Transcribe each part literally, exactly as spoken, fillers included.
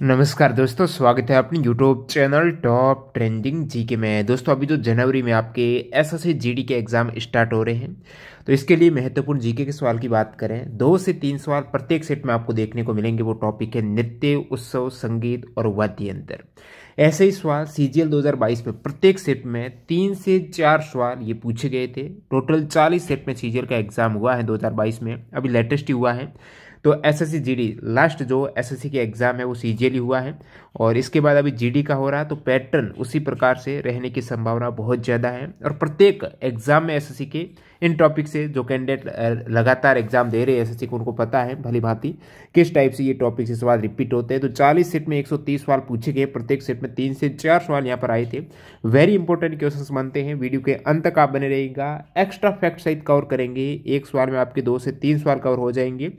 नमस्कार दोस्तों, स्वागत है अपने YouTube channel top trending GK में। दोस्तों अभी तो जनवरी में आपके एसएससी जीडी के एग्ज़ाम स्टार्ट हो रहे हैं, तो इसके लिए महत्वपूर्ण जीके के सवाल की बात करें, दो से तीन सवाल प्रत्येक सेट में आपको देखने को मिलेंगे। वो टॉपिक है नृत्य, उत्सव, संगीत और वाद्य यंत्र। ऐसे ही सवाल सीजीएल दो हज़ार बाईस में प्रत्येक सेट में तीन से चार सवाल ये पूछे गए थे। टोटल चालीस सेट में सीजीएल का एग्ज़ाम हुआ है दो हज़ार बाईस में, अभी लेटेस्ट ही हुआ है। तो एसएससी जीडी लास्ट जो एसएससी के एग्ज़ाम है वो सीजीएल ही हुआ है, और इसके बाद अभी जीडी का हो रहा है। तो पैटर्न उसी प्रकार से रहने की संभावना बहुत ज़्यादा है, और प्रत्येक एग्ज़ाम में एसएससी के इन टॉपिक से जो कैंडिडेट लगातार एग्ज़ाम दे रहे हैं एसएससी को, उनको पता है भली भांति किस टाइप से ये टॉपिक से सवाल रिपीट होते हैं। तो चालीस सेट में एक सौ तीस सवाल पूछे गए, प्रत्येक सेट में तीन से चार सवाल यहाँ पर आए थे। वेरी इंपॉर्टेंट क्वेश्चंस बनते हैं, वीडियो के अंत तक आप बने रहिएगा। एक्स्ट्रा फैक्ट सहित कवर करेंगे, एक सवाल में आपके दो से तीन सवाल कवर हो जाएंगे,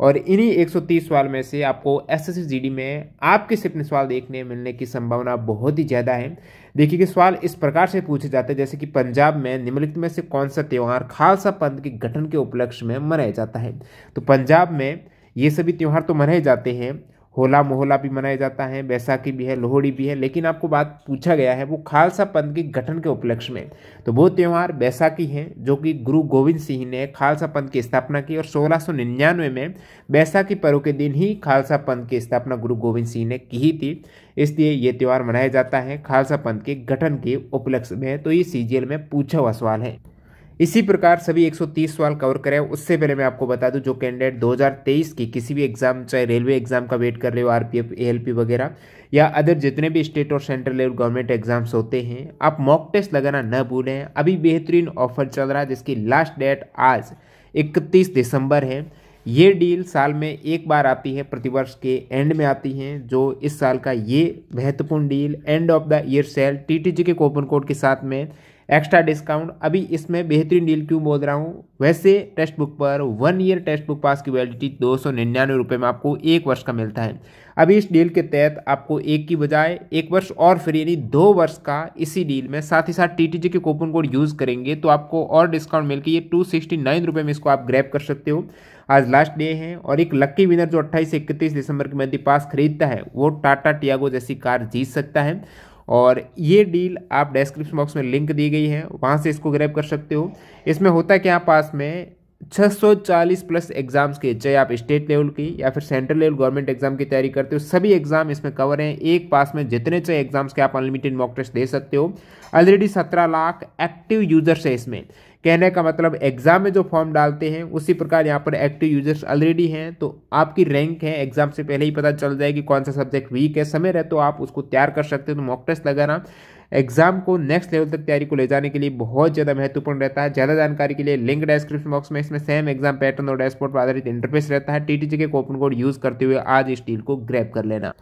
और इन्हीं एक सौ तीस सवाल में से आपको एसएससी जीडी में आपके सेट में सवाल देखने मिलने की संभावना बहुत ही ज़्यादा है। देखिए कि सवाल इस प्रकार से पूछे जाते हैं, जैसे कि पंजाब में निम्नलिखित में से कौन सा त्यौहार खालसा पंथ के गठन के उपलक्ष्य में मनाया जाता है। तो पंजाब में ये सभी त्यौहार तो मनाए जाते हैं, होला मोहल्ला भी मनाया जाता है, बैसाखी भी है, लोहड़ी भी है, लेकिन आपको बात पूछा गया है वो खालसा पंथ के गठन के उपलक्ष्य में। तो वो त्यौहार बैसाखी है, जो कि गुरु गोविंद सिंह ने खालसा पंथ की स्थापना की, और सोलह सौ निन्यानवे में बैसाखी पर्व के दिन ही खालसा पंथ की स्थापना गुरु गोविंद सिंह ने की थी, इसलिए ये त्यौहार मनाया जाता है खालसा पंथ के गठन के उपलक्ष्य में। तो ये सीजीएल में पूछा हुआ सवाल है। इसी प्रकार सभी एक सौ तीस सवाल कवर करें। उससे पहले मैं आपको बता दूं, जो कैंडिडेट दो हज़ार तेईस की किसी भी एग्जाम, चाहे रेलवे एग्जाम का वेट कर रहे हो, आरपीएफ, एएलपी वगैरह, या अदर जितने भी स्टेट और सेंट्रल लेवल गवर्नमेंट एग्जाम्स होते हैं, आप मॉक टेस्ट लगाना न भूलें। अभी बेहतरीन ऑफर चल रहा है, जिसकी लास्ट डेट आज इकतीस दिसंबर है। ये डील साल में एक बार आती है, प्रतिवर्ष के एंड में आती है। जो इस साल का ये महत्वपूर्ण deal end of the year sale TTG के कूपन कोड के साथ में एक्स्ट्रा डिस्काउंट। अभी इसमें बेहतरीन डील क्यों बोल रहा हूँ, वैसे टेक्स्ट बुक पर one year text book pass की वैलिडिटी दो सौ निन्यानवे रुपये में आपको एक वर्ष का मिलता है। अभी इस डील के तहत आपको एक की बजाय एक वर्ष और फ्री, यानी दो वर्ष का इसी डील में, साथ ही साथ टीटीजी के कूपन कोड यूज़ करेंगे तो आपको और डिस्काउंट मिलकर ये टू सिक्सटी नाइन रुपये में इसको आप ग्रैब कर सकते हो। आज लास्ट डे है, और एक लक्की विनर जो अट्ठाईस से इकतीस दिसंबर के मध्य पास खरीदता है वो टाटा टियागो जैसी कार जीत सकता है। और ये डील आप डिस्क्रिप्शन बॉक्स में लिंक दी गई है, वहाँ से इसको ग्रैब कर सकते हो। इसमें होता है कि यहाँ पास में छह सौ चालीस प्लस एग्ज़ाम्स के, चाहे आप स्टेट लेवल की या फिर सेंट्रल लेवल गवर्नमेंट एग्जाम की तैयारी करते हो, सभी एग्जाम इसमें कवर हैं। एक पास में जितने चाहे एग्जाम्स के आप अनलिमिटेड मॉक टेस्ट दे सकते हो। ऑलरेडी सत्रह लाख एक्टिव यूजर्स है इसमें। कहने का मतलब एग्ज़ाम में जो फॉर्म डालते हैं उसी प्रकार यहाँ पर एक्टिव यूजर्स ऑलरेडी हैं। तो आपकी रैंक है, एग्ज़ाम से पहले ही पता चल जाए कि कौन सा सब्जेक्ट वीक है, समय रहे तो आप उसको तैयार कर सकते हो। तो मॉक टेस्ट लगाना एग्जाम को नेक्स्ट लेवल तक तैयारी को ले जाने के लिए बहुत ज़्यादा महत्वपूर्ण रहता है। ज़्यादा जानकारी के लिए लिंक डिस्क्रिप्शन बॉक्स में। इसमें सेम एग्जाम पैटर्न और डैशबोर्ड पर आधारित इंटरफेस रहता है। टीटीजी के कूपन कोड यूज़ करते हुए आज इस डील को ग्रैब कर लेना।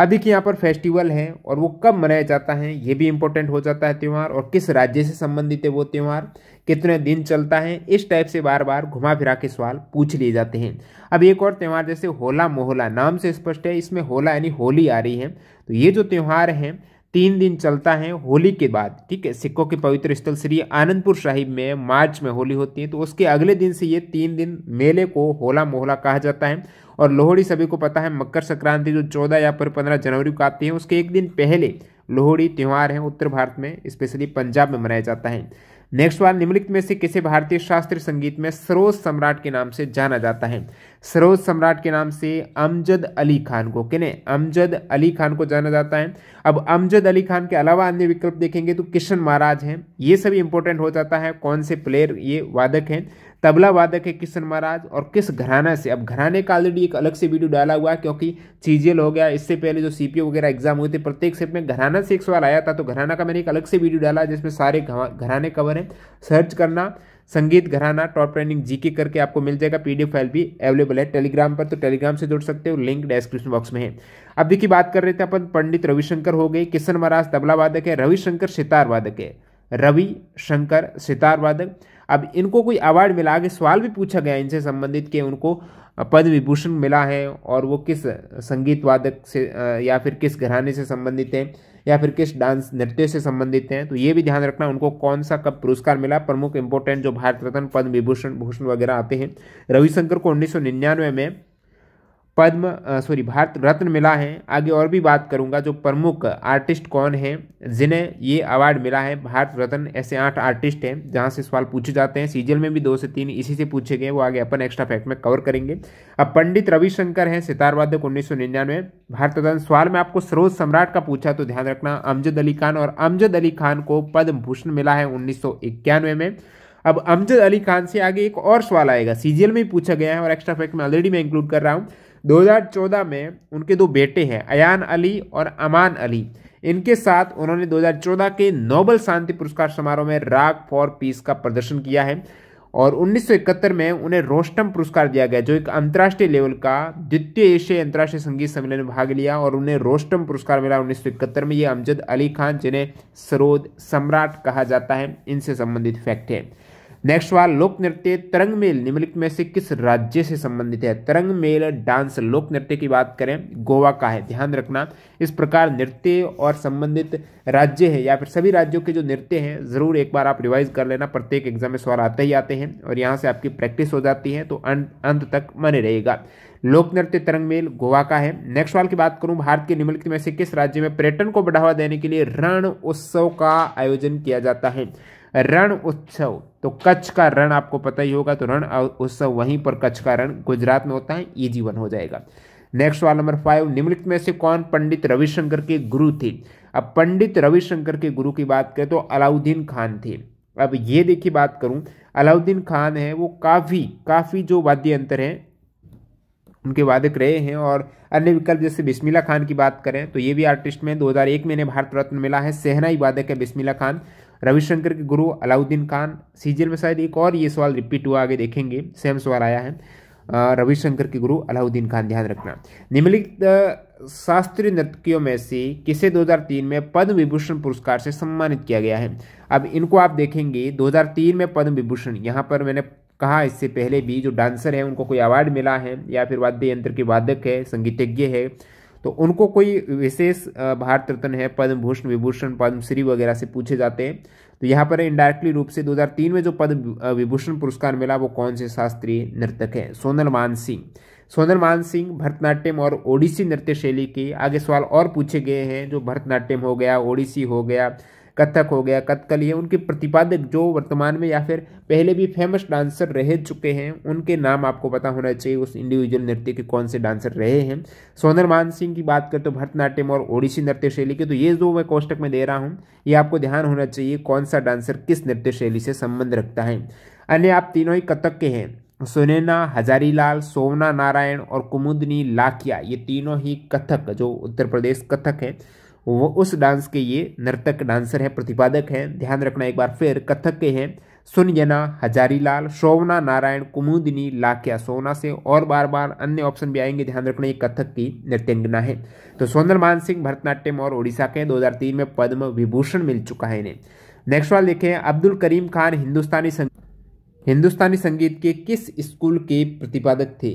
अब देखिए यहाँ पर फेस्टिवल है, और वो कब मनाया जाता है ये भी इम्पोर्टेंट हो जाता है त्यौहार, और किस राज्य से संबंधित है वो त्यौहार, कितने दिन चलता है, इस टाइप से बार बार घुमा फिरा के सवाल पूछ लिए जाते हैं। अब एक और त्यौहार जैसे होला मोहल्ला, नाम से स्पष्ट है इसमें होला यानी होली आ रही है। तो ये जो त्यौहार है तीन दिन चलता है होली के बाद, ठीक है। सिक्कों के पवित्र स्थल श्री आनंदपुर साहिब में मार्च में होली होती है, तो उसके अगले दिन से ये तीन दिन मेले को होला मोहल्ला कहा जाता है। और लोहड़ी सभी को पता है, मकर संक्रांति जो चौदह या फिर पंद्रह जनवरी को आती है, उसके एक दिन पहले लोहड़ी त्यौहार है उत्तर भारत में, स्पेशली पंजाब में मनाया जाता है। नेक्स्ट वाला, निम्नलिखित में से किसे भारतीय शास्त्रीय संगीत में सरोज सम्राट के नाम से जाना जाता है। सरोज सम्राट के नाम से अमजद अली खान को, किने अमजद अली खान को जाना जाता है। अब अमजद अली खान के अलावा अन्य विकल्प देखेंगे तो किशन महाराज हैं, ये सभी इंपॉर्टेंट हो जाता है। कौन से प्लेयर, ये वादक हैं, तबला वादक है किशन महाराज, और किस घराना से। अब घराने का ऑलरेडी एक अलग से वीडियो डाला हुआ है, क्योंकि सीजीएल हो गया, इससे पहले जो सीपीओ वगैरह एग्जाम हुए थे प्रत्येक सेट में घराना से एक सवाल आया था, तो घराना का मैंने एक अलग से वीडियो डाला जिसमें सारे घराने कवर हैं। सर्च करना संगीत घराना टॉप ट्रेंडिंग जीके करके आपको मिल जाएगा। पीडीएफ फाइल भी अवेलेबल है टेलीग्राम पर, तो टेलीग्राम से जुड़ सकते हो, लिंक डिस्क्रिप्शन बॉक्स में है। अब देखिए, बात कर रहे थे अपन, पंडित रविशंकर हो गए, किशन महाराज तबला वादक है, रविशंकर सितार वादक है, रवि शंकर सितार वादक। अब इनको कोई अवार्ड मिला, आगे सवाल भी पूछा गया इनसे संबंधित कि उनको पद्म विभूषण मिला है, और वो किस संगीत वादक से या फिर किस घराने से संबंधित हैं, या फिर किस डांस नृत्य से संबंधित हैं। तो ये भी ध्यान रखना उनको कौन सा कब पुरस्कार मिला। प्रमुख इंपॉर्टेंट जो भारत रत्न, पद्म विभूषण, भूषण वगैरह आते हैं। रविशंकर को उन्नीस सौ निन्यानवे में पद्म सॉरी भारत रत्न मिला है। आगे और भी बात करूंगा जो प्रमुख आर्टिस्ट कौन हैं जिन्हें ये अवार्ड मिला है। भारत रत्न ऐसे आठ आर्टिस्ट हैं जहां से सवाल पूछे जाते हैं। सीजीएल में भी दो से तीन इसी से पूछे गए, वो आगे अपन एक्स्ट्रा फैक्ट में कवर करेंगे। अब पंडित रविशंकर हैं सितार वादक उन्नीस सौ निन्यानवे। भारत रत्न सवाल में आपको सर्वोच्च सम्राट का पूछा तो ध्यान रखना अमजद अली खान, और अमजद अली खान को पद्म भूषण मिला है उन्नीस सौ इक्यानवे में। अब अमजद अली खान से आगे एक और सवाल आएगा, सीजीएल में पूछा गया है और एक्स्ट्रा फैक्ट में ऑलरेडी मैं इंक्लूड कर रहा हूँ। दो हज़ार चौदह में उनके दो बेटे हैं अयान अली और अमान अली, इनके साथ उन्होंने दो हज़ार चौदह के नोबेल शांति पुरस्कार समारोह में राग फॉर पीस का प्रदर्शन किया है, और उन्नीस सौ इकहत्तर में उन्हें रोस्टम पुरस्कार दिया गया जो एक अंतर्राष्ट्रीय लेवल का द्वितीय एशियाई अंतर्राष्ट्रीय संगीत सम्मेलन में भाग लिया और उन्हें रोस्टम पुरस्कार मिला उन्नीस सौ इकहत्तर में। ये अमजद अली खान जिन्हें सरोद सम्राट कहा जाता है, इनसे संबंधित फैक्ट है। नेक्स्ट वाला लोक नृत्य तरंग मेल निम्नलिखित में से किस राज्य से संबंधित है। तरंग मेल डांस लोक नृत्य की बात करें गोवा का है, ध्यान रखना। इस प्रकार नृत्य और संबंधित राज्य है या फिर सभी राज्यों के जो नृत्य हैं जरूर एक बार आप रिवाइज कर लेना, प्रत्येक एग्जाम में सवाल आते ही आते हैं और यहाँ से आपकी प्रैक्टिस हो जाती है तो अंत तक बने रहेगा। लोक नृत्य तरंग मेल गोवा का है। नेक्स्ट सवाल की बात करूं, भारत के निम्नलिखित में से किस राज्य में पर्यटन को बढ़ावा देने के लिए रण उत्सव का आयोजन किया जाता है। रण उत्सव तो कच्छ का रण आपको पता ही होगा, तो रण उत्सव वहीं पर कच्छ का रण गुजरात में होता है, इजी वन हो जाएगा। नेक्स्ट सवाल नंबर फाइव, निम्नलिखित में से कौन पंडित रविशंकर के गुरु थे। अब पंडित रविशंकर के गुरु की बात करें तो अलाउद्दीन खान थे। अब ये देखिए बात करूँ अलाउद्दीन खान है वो काफ़ी काफ़ी जो वाद्य यंत्र हैं उनके वादक रहे हैं, और अन्य विकल्प जैसे बिस्मिल्ला खान की बात करें तो ये भी आर्टिस्ट में दो हज़ार एक में इन्हें भारत रत्न मिला है, सेहनाई वादक है बिस्मिल्ला खान। रविशंकर के गुरु अलाउद्दीन खान, सीजीएल में शायद एक और ये सवाल रिपीट हुआ, आगे देखेंगे सेम सवाल आया है। रविशंकर के गुरु अलाउद्दीन खान, ध्यान रखना। निम्नलिखित शास्त्रीय नर्तकियों में से किसे दो हज़ार तीन में पद्म विभूषण पुरस्कार से सम्मानित किया गया है। अब इनको आप देखेंगे दो हज़ार तीन में पद्म विभूषण, यहाँ पर मैंने कहा इससे पहले भी जो डांसर हैं उनको कोई अवार्ड मिला है या फिर वाद्य यंत्र के वादक है संगीतज्ञ है तो उनको कोई विशेष भारत रत्न है पद्म भूषण विभूषण पद्मश्री वगैरह से पूछे जाते हैं। तो यहाँ पर इनडायरेक्टली रूप से दो हज़ार तीन में जो पद्म विभूषण पुरस्कार मिला वो कौन से शास्त्रीय नर्तक हैं। सोनल मानसिंह, सोनल मानसिंह भरतनाट्यम और ओडिसी नृत्य शैली के आगे सवाल और पूछे गए हैं जो भरतनाट्यम हो गया ओडिसी हो गया कथक हो गया कथकली है, उनके प्रतिपादक जो वर्तमान में या फिर पहले भी फेमस डांसर रह चुके हैं उनके नाम आपको पता होना चाहिए उस इंडिविजुअल नृत्य के कौन से डांसर रहे हैं। सोनल मानसिंह की बात करें तो भरतनाट्यम और ओडिसी नृत्य शैली के, तो ये जो मैं कोष्टक में दे रहा हूँ ये आपको ध्यान होना चाहिए कौन सा डांसर किस नृत्य शैली से संबंध रखता है। अन्य आप तीनों ही कथक के हैं, सुनैना हजारीलाल, सोमना नारायण और कुमुदनी लाकिया, ये तीनों ही कथक जो उत्तर प्रदेश कथक है वो उस डांस के ये नर्तक डांसर है प्रतिपादक हैं, ध्यान रखना एक बार फिर कथक के हैं सुनयना हजारीलाल सोमना नारायण कुमुदिनी लाकिया, सोना से और बार बार अन्य ऑप्शन भी आएंगे ध्यान रखना ये कथक की नृत्यंगना है। तो सोनल मानसिंह भरतनाट्यम और ओडिशा के दो हज़ार तीन में पद्म विभूषण मिल चुका है इन्हें। नेक्स्ट वाला देखें, अब्दुल करीम खान हिंदुस्तानी संग... हिंदुस्तानी संगीत के किस स्कूल के प्रतिपादक थे।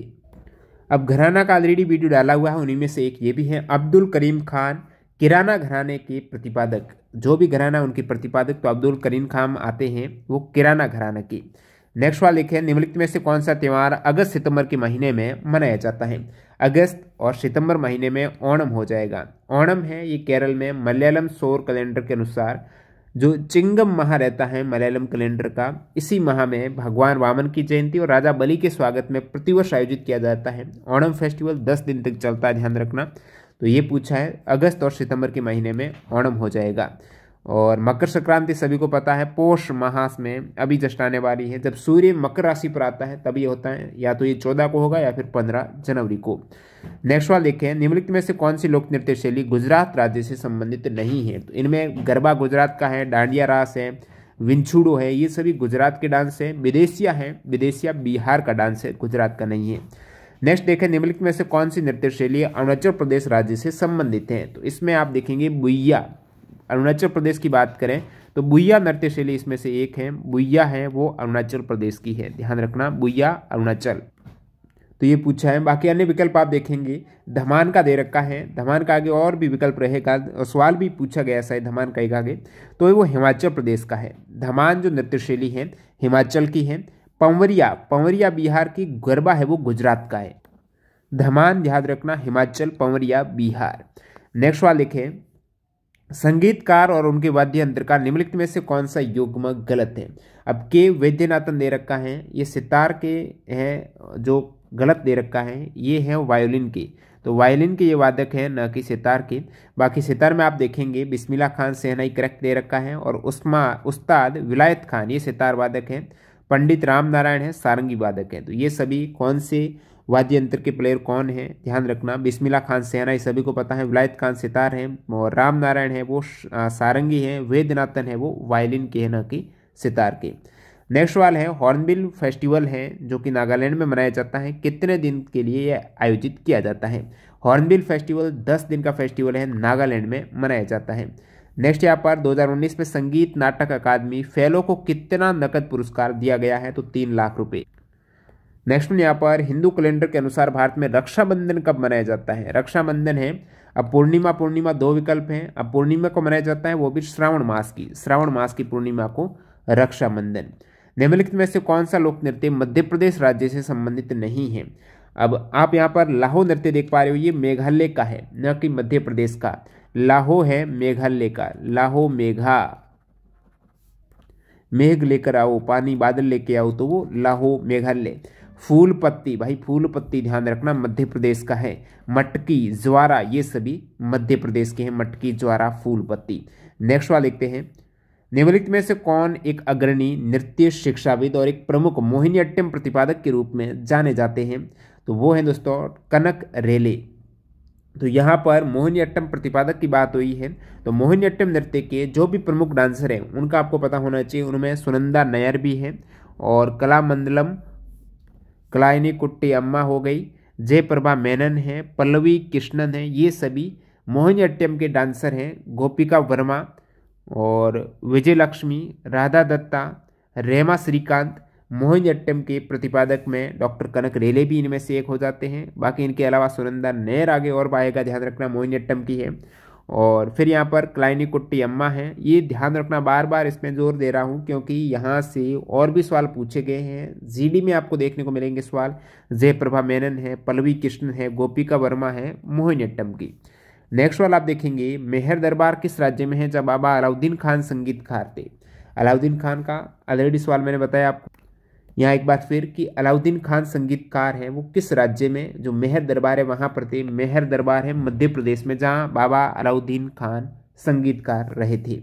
अब घराना का ऑलरेडी वीडियो डाला हुआ है, उन्हीं में से एक ये भी है अब्दुल करीम खान किराना घराने के प्रतिपादक, जो भी घराना उनके प्रतिपादक तो अब्दुल करीम खान आते हैं वो किराना घराना की। नेक्स्ट वाला लिखे, निम्नलिखित में से कौन सा त्यौहार अगस्त सितंबर के महीने में मनाया जाता है। अगस्त और सितंबर महीने में ओणम हो जाएगा। ओणम है ये केरल में मलयालम सौर कैलेंडर के अनुसार जो चिंगम माह रहता है मलयालम कैलेंडर का, इसी माह में भगवान वामन की जयंती और राजा बलि के स्वागत में प्रतिवर्ष आयोजित किया जाता है। ओणम फेस्टिवल दस दिन तक चलता है, ध्यान रखना। तो ये पूछा है अगस्त और सितंबर के महीने में ओणम हो जाएगा। और मकर संक्रांति सभी को पता है पौष माह में अभी जस्ट आने वाली है, जब सूर्य मकर राशि पर आता है तभी होता है, या तो ये चौदह को होगा या फिर पंद्रह जनवरी को। नेक्स्ट वाला देखें, निम्नलिखित में से कौन सी लोक नृत्य शैली गुजरात राज्य से संबंधित नहीं है। तो इनमें गरबा गुजरात का है, डांडिया रास है, विंछुड़ो है, ये सभी गुजरात के डांस है। विदेशिया है, विदेशिया बिहार का डांस है, गुजरात का नहीं है। नेक्स्ट देखें, निम्नलिखित में से कौन सी नृत्य शैली अरुणाचल प्रदेश राज्य से संबंधित है। तो इसमें आप देखेंगे बुइया, अरुणाचल प्रदेश की बात करें तो बुइया नृत्य शैली इसमें से एक है, बुइया है वो अरुणाचल प्रदेश की है, ध्यान रखना बुइया अरुणाचल। तो ये पूछा है, बाकी अन्य विकल्प आप देखेंगे धमाल का दे रखा है, धमाल का आगे और भी विकल्प रहेगा, सवाल भी पूछा गया शायद धमाल का एक आगे, तो वो हिमाचल प्रदेश का है। धमाल जो नृत्य शैली है हिमाचल की है। पंवरिया, पंवरिया बिहार की, गरबा है वो गुजरात का है। धमान याद रखना हिमाचल, पंवरिया बिहार। नेक्स्ट वाले लिखे संगीतकार और उनके वाद्य यंत्र का निम्नलिखित में से कौन सा युग्म गलत है। अब के वैद्यनाथन दे रखा है, ये सितार के हैं जो गलत दे रखा है, ये है वायोलिन के, तो वायलिन के ये वादक हैं न कि सितार के। बाकी सितार में आप देखेंगे बिस्मिल्लाह खान सहनाई करेक्ट दे रखा है और उस्मा उस्ताद विलायत खान ये सितार वादक हैं, पंडित राम नारायण है सारंगी वादक हैं। तो ये सभी कौन से वाद्य यंत्र के प्लेयर कौन है ध्यान रखना। बिस्मिल्लाह खान सहनाई सभी को पता है, विलायत खान सितार हैं और राम नारायण है वो सारंगी हैं, वैद्यनाथन है वो वायलिन के है न कि सितार के। नेक्स्ट वाल है हॉर्नबिल फेस्टिवल है जो कि नागालैंड में मनाया जाता है, कितने दिन के लिए यह आयोजित किया जाता है। हॉर्नबिल फेस्टिवल दस दिन का फेस्टिवल है, नागालैंड में मनाया जाता है। नेक्स्ट यहाँ पर दो हज़ार उन्नीस में संगीत नाटक अकादमी फेलो को कितना नकद पुरस्कार दिया गया है, तो तीन लाख रुपये। नेक्स्ट यहाँ पर हिंदू कैलेंडर के अनुसार भारत में रक्षाबंधन कब मनाया जाता है। रक्षाबंधन है, अब पूर्णिमा पूर्णिमा दो विकल्प हैं, अब पूर्णिमा को मनाया जाता है वो भी श्रावण मास की, श्रावण मास की पूर्णिमा को रक्षाबंधन। निम्नलिखित में से कौन सा लोक नृत्य मध्य प्रदेश राज्य से संबंधित नहीं है। अब आप यहाँ पर लाहो नृत्य देख पा रहे हो, ये मेघालय का है न कि मध्य प्रदेश का, लाहो है मेघालय का, लाहो मेघा मेघ लेकर आओ पानी बादल लेके आओ, तो वो लाहो मेघालय। फूल पत्ती, भाई फूल पत्ती ध्यान रखना मध्य प्रदेश का है। मटकी ज्वारा ये सभी मध्य प्रदेश के हैं, मटकी ज्वारा फूल पत्ती। नेक्स्ट वाला लिखते हैं निम्नलिखित में से कौन एक अग्रणी नृत्य शिक्षाविद और एक प्रमुख मोहिनीअट्टम प्रतिपादक के रूप में जाने जाते हैं, तो वो हैं दोस्तों कनक रेले। तो यहाँ पर मोहिनीअट्टम प्रतिपादक की बात हुई है, तो मोहिनीअट्टम नृत्य के जो भी प्रमुख डांसर हैं उनका आपको पता होना चाहिए, उनमें सुनंदा नायर भी हैं और कलामंडलम कलायनी कुट्टी अम्मा हो गई, जयप्रभा मेनन है, पल्लवी कृष्णन है, ये सभी मोहिनीअट्टम के डांसर हैं। गोपिका वर्मा और विजय लक्ष्मी, राधा दत्ता, रेमा श्रीकांत मोहिनीअट्टम के प्रतिपादक में डॉक्टर कनक रेले भी इनमें से एक हो जाते हैं। बाकी इनके अलावा सुनंदा नायर आगे और आएगा ध्यान रखना, मोहिनीअट्टम की है। और फिर यहाँ पर क्लाइनी कुट्टी अम्मा हैं, ये ध्यान रखना, बार बार इसमें जोर दे रहा हूँ क्योंकि यहाँ से और भी सवाल पूछे गए हैं, जीडी में आपको देखने को मिलेंगे सवाल। जयप्रभा मेनन है, पल्लवी कृष्णन है, गोपिका वर्मा है मोहिनीअट्टम की। नेक्स्ट वाला आप देखेंगे मेहर दरबार किस राज्य में है, जब बाबा अलाउद्दीन खान संगीतकार थे। अलाउद्दीन खान का ऑलरेडी सवाल मैंने बताया आपको यहाँ एक बार फिर कि अलाउद्दीन खान संगीतकार हैं वो किस राज्य में, जो मेहर दरबार है वहाँ पर थे। मेहर दरबार है मध्य प्रदेश में जहाँ बाबा अलाउद्दीन खान संगीतकार रहे थे।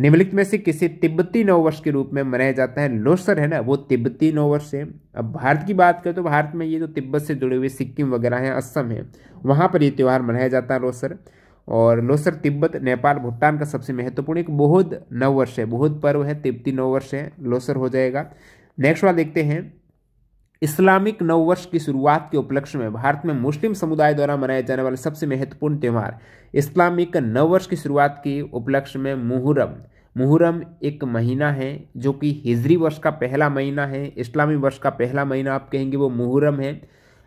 निम्नलिखित में से किसे तिब्बती नववर्ष के रूप में मनाया जाता है। लोसर है ना वो तिब्बती नववर्ष है। अब भारत की बात करें तो भारत में ये जो तिब्बत से जुड़े हुए सिक्किम वगैरह हैं, असम है, वहाँ पर ये त्यौहार मनाया जाता है लोसर। और लोसर तिब्बत, नेपाल, भूटान का सबसे महत्वपूर्ण एक बोहद नववर्ष है, बोहद पर्व है, तिब्बती नववर्ष है, लोसर हो जाएगा। नेक्स्ट वाला देखते हैं इस्लामिक नववर्ष की शुरुआत के उपलक्ष्य में भारत में मुस्लिम समुदाय द्वारा मनाया जाने वाला सबसे महत्वपूर्ण त्यौहार। इस्लामिक नववर्ष की शुरुआत के उपलक्ष्य में मुहर्रम, मुहर्रम एक महीना है जो कि हिजरी वर्ष का पहला महीना है, इस्लामी वर्ष का पहला महीना आप कहेंगे वो मुहर्रम है।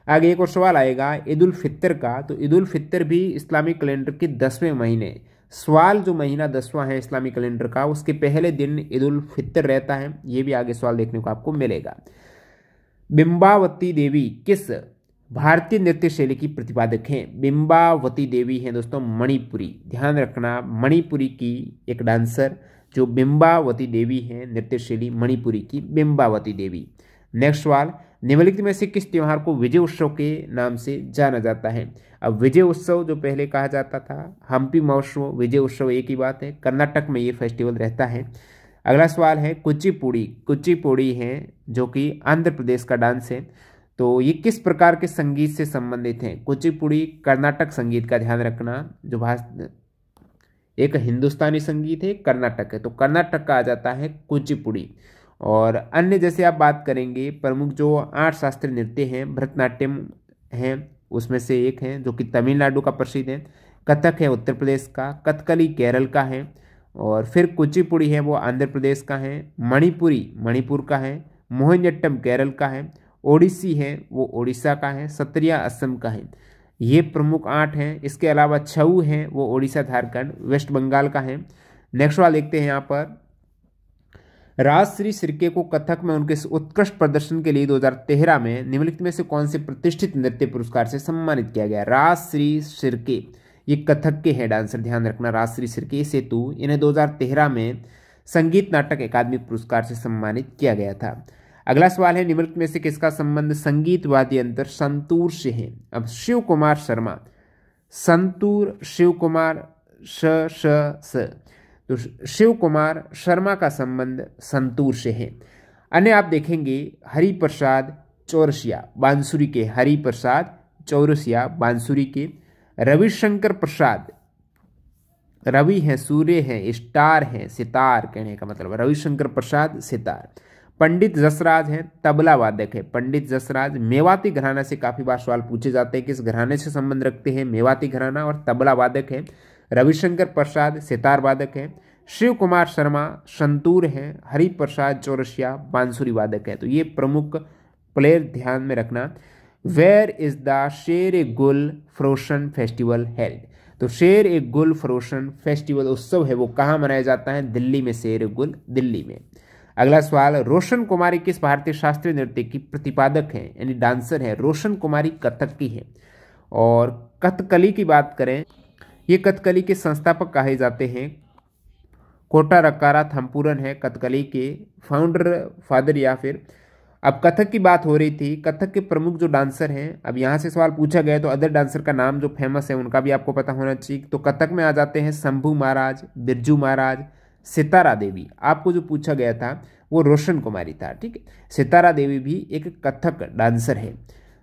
आगे एक और सवाल आएगा ईद उल फितर का, तो ईद उल फितर भी इस्लामी कैलेंडर के दसवें महीने सवाल जो महीना दसवां है इस्लामी कैलेंडर का उसके पहले दिन ईद उल फितर रहता है, ये भी आगे सवाल देखने को आपको मिलेगा। बिंबावती देवी किस भारतीय नृत्य शैली की प्रतिपादक हैं। बिंबावती देवी हैं दोस्तों मणिपुरी, ध्यान रखना मणिपुरी की एक डांसर जो बिंबावती देवी हैं, नृत्य शैली मणिपुरी की बिंबावती देवी। नेक्स्ट सवाल निम्नलिखित में से किस त्यौहार को विजय उत्सव के नाम से जाना जाता है। अब विजय उत्सव जो पहले कहा जाता था, हम्पी महोत्सव, विजय उत्सव एक ही बात है, कर्नाटक में ये फेस्टिवल रहता है। अगला सवाल है कुचिपुड़ी, कुचिपुड़ी है जो कि आंध्र प्रदेश का डांस है, तो ये किस प्रकार के संगीत से संबंधित हैं। कुचिपुड़ी कर्नाटक संगीत का ध्यान रखना, जो भाषा एक हिंदुस्तानी संगीत है, कर्नाटक है, तो कर्नाटक का आ जाता है कुचिपुड़ी। और अन्य जैसे आप बात करेंगे प्रमुख जो आठ शास्त्रीय नृत्य हैं, भरतनाट्यम हैं उसमें से एक है जो कि तमिलनाडु का प्रसिद्ध है, कथक है उत्तर प्रदेश का, कथकली केरल का है, और फिर कुचिपुड़ी है वो आंध्र प्रदेश का है, मणिपुरी मणिपुर का है, मोहिनीअट्टम केरल का है, ओडिसी है वो ओडिशा का है, सत्रिया असम का है, ये प्रमुख आठ हैं। इसके अलावा छऊ है वो ओडिशा झारखंड वेस्ट बंगाल का है। नेक्स्ट वाला देखते हैं यहाँ पर राजश्री शिर्के को कथक में उनके उत्कृष्ट प्रदर्शन के लिए दो हज़ार तेरह में निम्नलिखित में से कौन से प्रतिष्ठित नृत्य पुरस्कार से सम्मानित किया गया। राजश्री शिर्के, ये कथक के हैं डांसर, ध्यान रखना। राजश्री शिर्के सेतु, इन्हें दो हज़ार तेरह में संगीत नाटक अकादमी पुरस्कार से सम्मानित किया गया था। अगला सवाल है निम्नलिखित में से किसका संबंध संगीत वाद्य यंत्र संतूर से है। अब शिव कुमार शर्मा, संतूर शिव कुमार श श स, तो शिव कुमार शर्मा का संबंध संतूर से है। अन्य आप देखेंगे हरिप्रसाद चौरसिया बांसुरी के, हरिप्रसाद चौरसिया बांसुरी के। रविशंकर प्रसाद, रवि हैं, सूर्य हैं, स्टार हैं, सितार कहने का मतलब, रविशंकर प्रसाद सितार। पंडित जसराज हैं, तबला वादक है। पंडित जसराज मेवाती घराना से काफ़ी बार सवाल पूछे जाते हैं, किस घराने से संबंध रखते हैं। मेवाती घराना और तबला वादक है। रविशंकर प्रसाद सितार वादक हैं। शिव कुमार शर्मा संतूर हैं। हरिप्रसाद चौरसिया बांसुरी वादक हैं। तो ये प्रमुख प्लेयर ध्यान में रखना। वेयर इज़ द शेर ए गुल फ्रोशन फेस्टिवल हेल्ड, तो शेर ए गुल फ्रोशन फेस्टिवल उत्सव है वो कहाँ मनाया जाता है। दिल्ली में, शेर ए गुल दिल्ली में। अगला सवाल, रोशन कुमारी किस भारतीय शास्त्रीय नृत्य की प्रतिपादक हैं, यानी डांसर हैं। रोशन कुमारी कथक की हैं। और कथकली की बात करें, ये कथकली के संस्थापक कहे जाते हैं। कोटारकारा थम्पुरन है कथकली के फाउंडर फादर या फिर। अब कथक की बात हो रही थी, कथक के प्रमुख जो डांसर हैं, अब यहाँ से सवाल पूछा गया तो अदर डांसर का नाम जो फेमस है उनका भी आपको पता होना चाहिए। तो कथक में आ जाते हैं शंभू महाराज, बिरजू महाराज, सितारा देवी। आपको जो पूछा गया था वो रोशन कुमारी था, ठीक है। सितारा देवी भी एक कथक डांसर है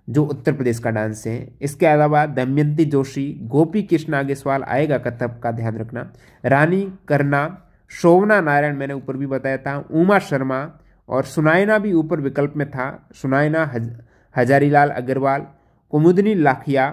जो उत्तर प्रदेश का डांस है। इसके अलावा दमयंती जोशी, गोपी कृष्ण, आगे सवाल आएगा कथक का, ध्यान रखना। रानी करना, शोभना नारायण मैंने ऊपर भी बताया था, उमा शर्मा और सुनायना भी ऊपर विकल्प में था। सुनायना हज, हजारीलाल अग्रवाल, कुमुदिनी लाखिया,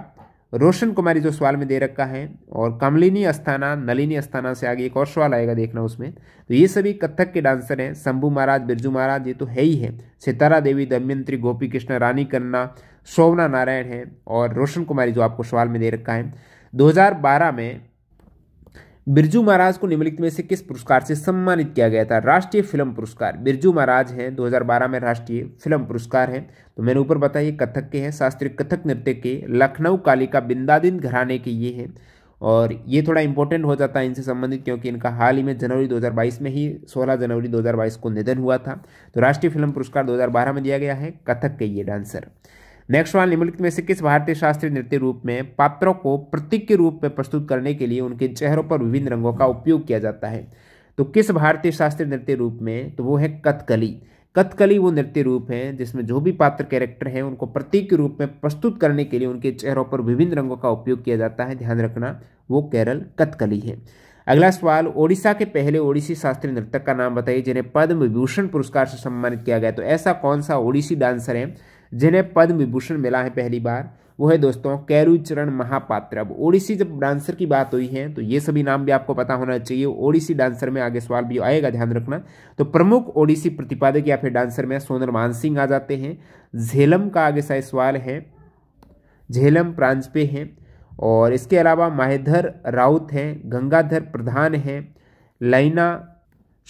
रोशन कुमारी जो सवाल में दे रखा है, और कमलिनी अस्थाना, नलिनी अस्थाना से आगे एक और सवाल आएगा देखना उसमें। तो ये सभी कथक के डांसर हैं। शंभू महाराज, बिरजू महाराज ये तो है ही है। सितारा देवी, दमयंती, गोपी कृष्ण, रानी करना, शोभना नारायण है और रोशन कुमारी जो आपको सवाल में दे रखा है। दो हज़ार बारह में बिरजू महाराज को निम्नलिखित में से किस पुरस्कार से सम्मानित किया गया था। राष्ट्रीय फिल्म पुरस्कार, बिरजू महाराज हैं दो हज़ार बारह में राष्ट्रीय फिल्म पुरस्कार हैं। तो मैंने ऊपर बताया कथक के हैं, शास्त्रीय कथक नृत्य के, लखनऊ कालिका बिंदादिन घराने के ये हैं। और ये थोड़ा इंपॉर्टेंट हो जाता है इनसे संबंधित, क्योंकि इनका हाल ही में जनवरी दो हज़ार बाईस में ही सोलह जनवरी दो हज़ार बाईस को निधन हुआ था। तो राष्ट्रीय फिल्म पुरस्कार दो हज़ार बारह में दिया गया है कथक के ये डांसर। नेक्स्ट वन, निम्नलिखित में से किस भारतीय शास्त्रीय नृत्य रूप में पात्रों को प्रतीक के रूप में प्रस्तुत करने के लिए उनके चेहरों पर विभिन्न रंगों का उपयोग किया जाता है। तो किस भारतीय शास्त्रीय नृत्य रूप में, तो वो है कथकली। कथकली वो नृत्य रूप है जिसमें जो भी पात्र कैरेक्टर हैं उनको प्रतीक के रूप में प्रस्तुत करने के लिए उनके चेहरों पर विभिन्न रंगों का उपयोग किया जाता है, ध्यान रखना। वो केरल कथकली है। अगला सवाल, ओडिशा के पहले ओडिसी शास्त्रीय नृतक का नाम बताइए जिन्हें पद्म विभूषण पुरस्कार से सम्मानित किया गया। तो ऐसा कौन सा ओडिसी डांसर है जिन्हें पद्म विभूषण मिला है पहली बार, वो है दोस्तों कैरुचरण महापात्र। अब ओडिसी जब डांसर की बात हुई है तो ये सभी नाम भी आपको पता होना चाहिए। ओडिसी डांसर में आगे सवाल भी आएगा, ध्यान रखना। तो प्रमुख ओडिसी प्रतिपादक या फिर डांसर में सोनल मानसिंह आ जाते हैं। झेलम का आगे शायद सवाल है, झेलम प्रांजपे हैं। और इसके अलावा माहेधर राउत हैं, गंगाधर प्रधान हैं, लैना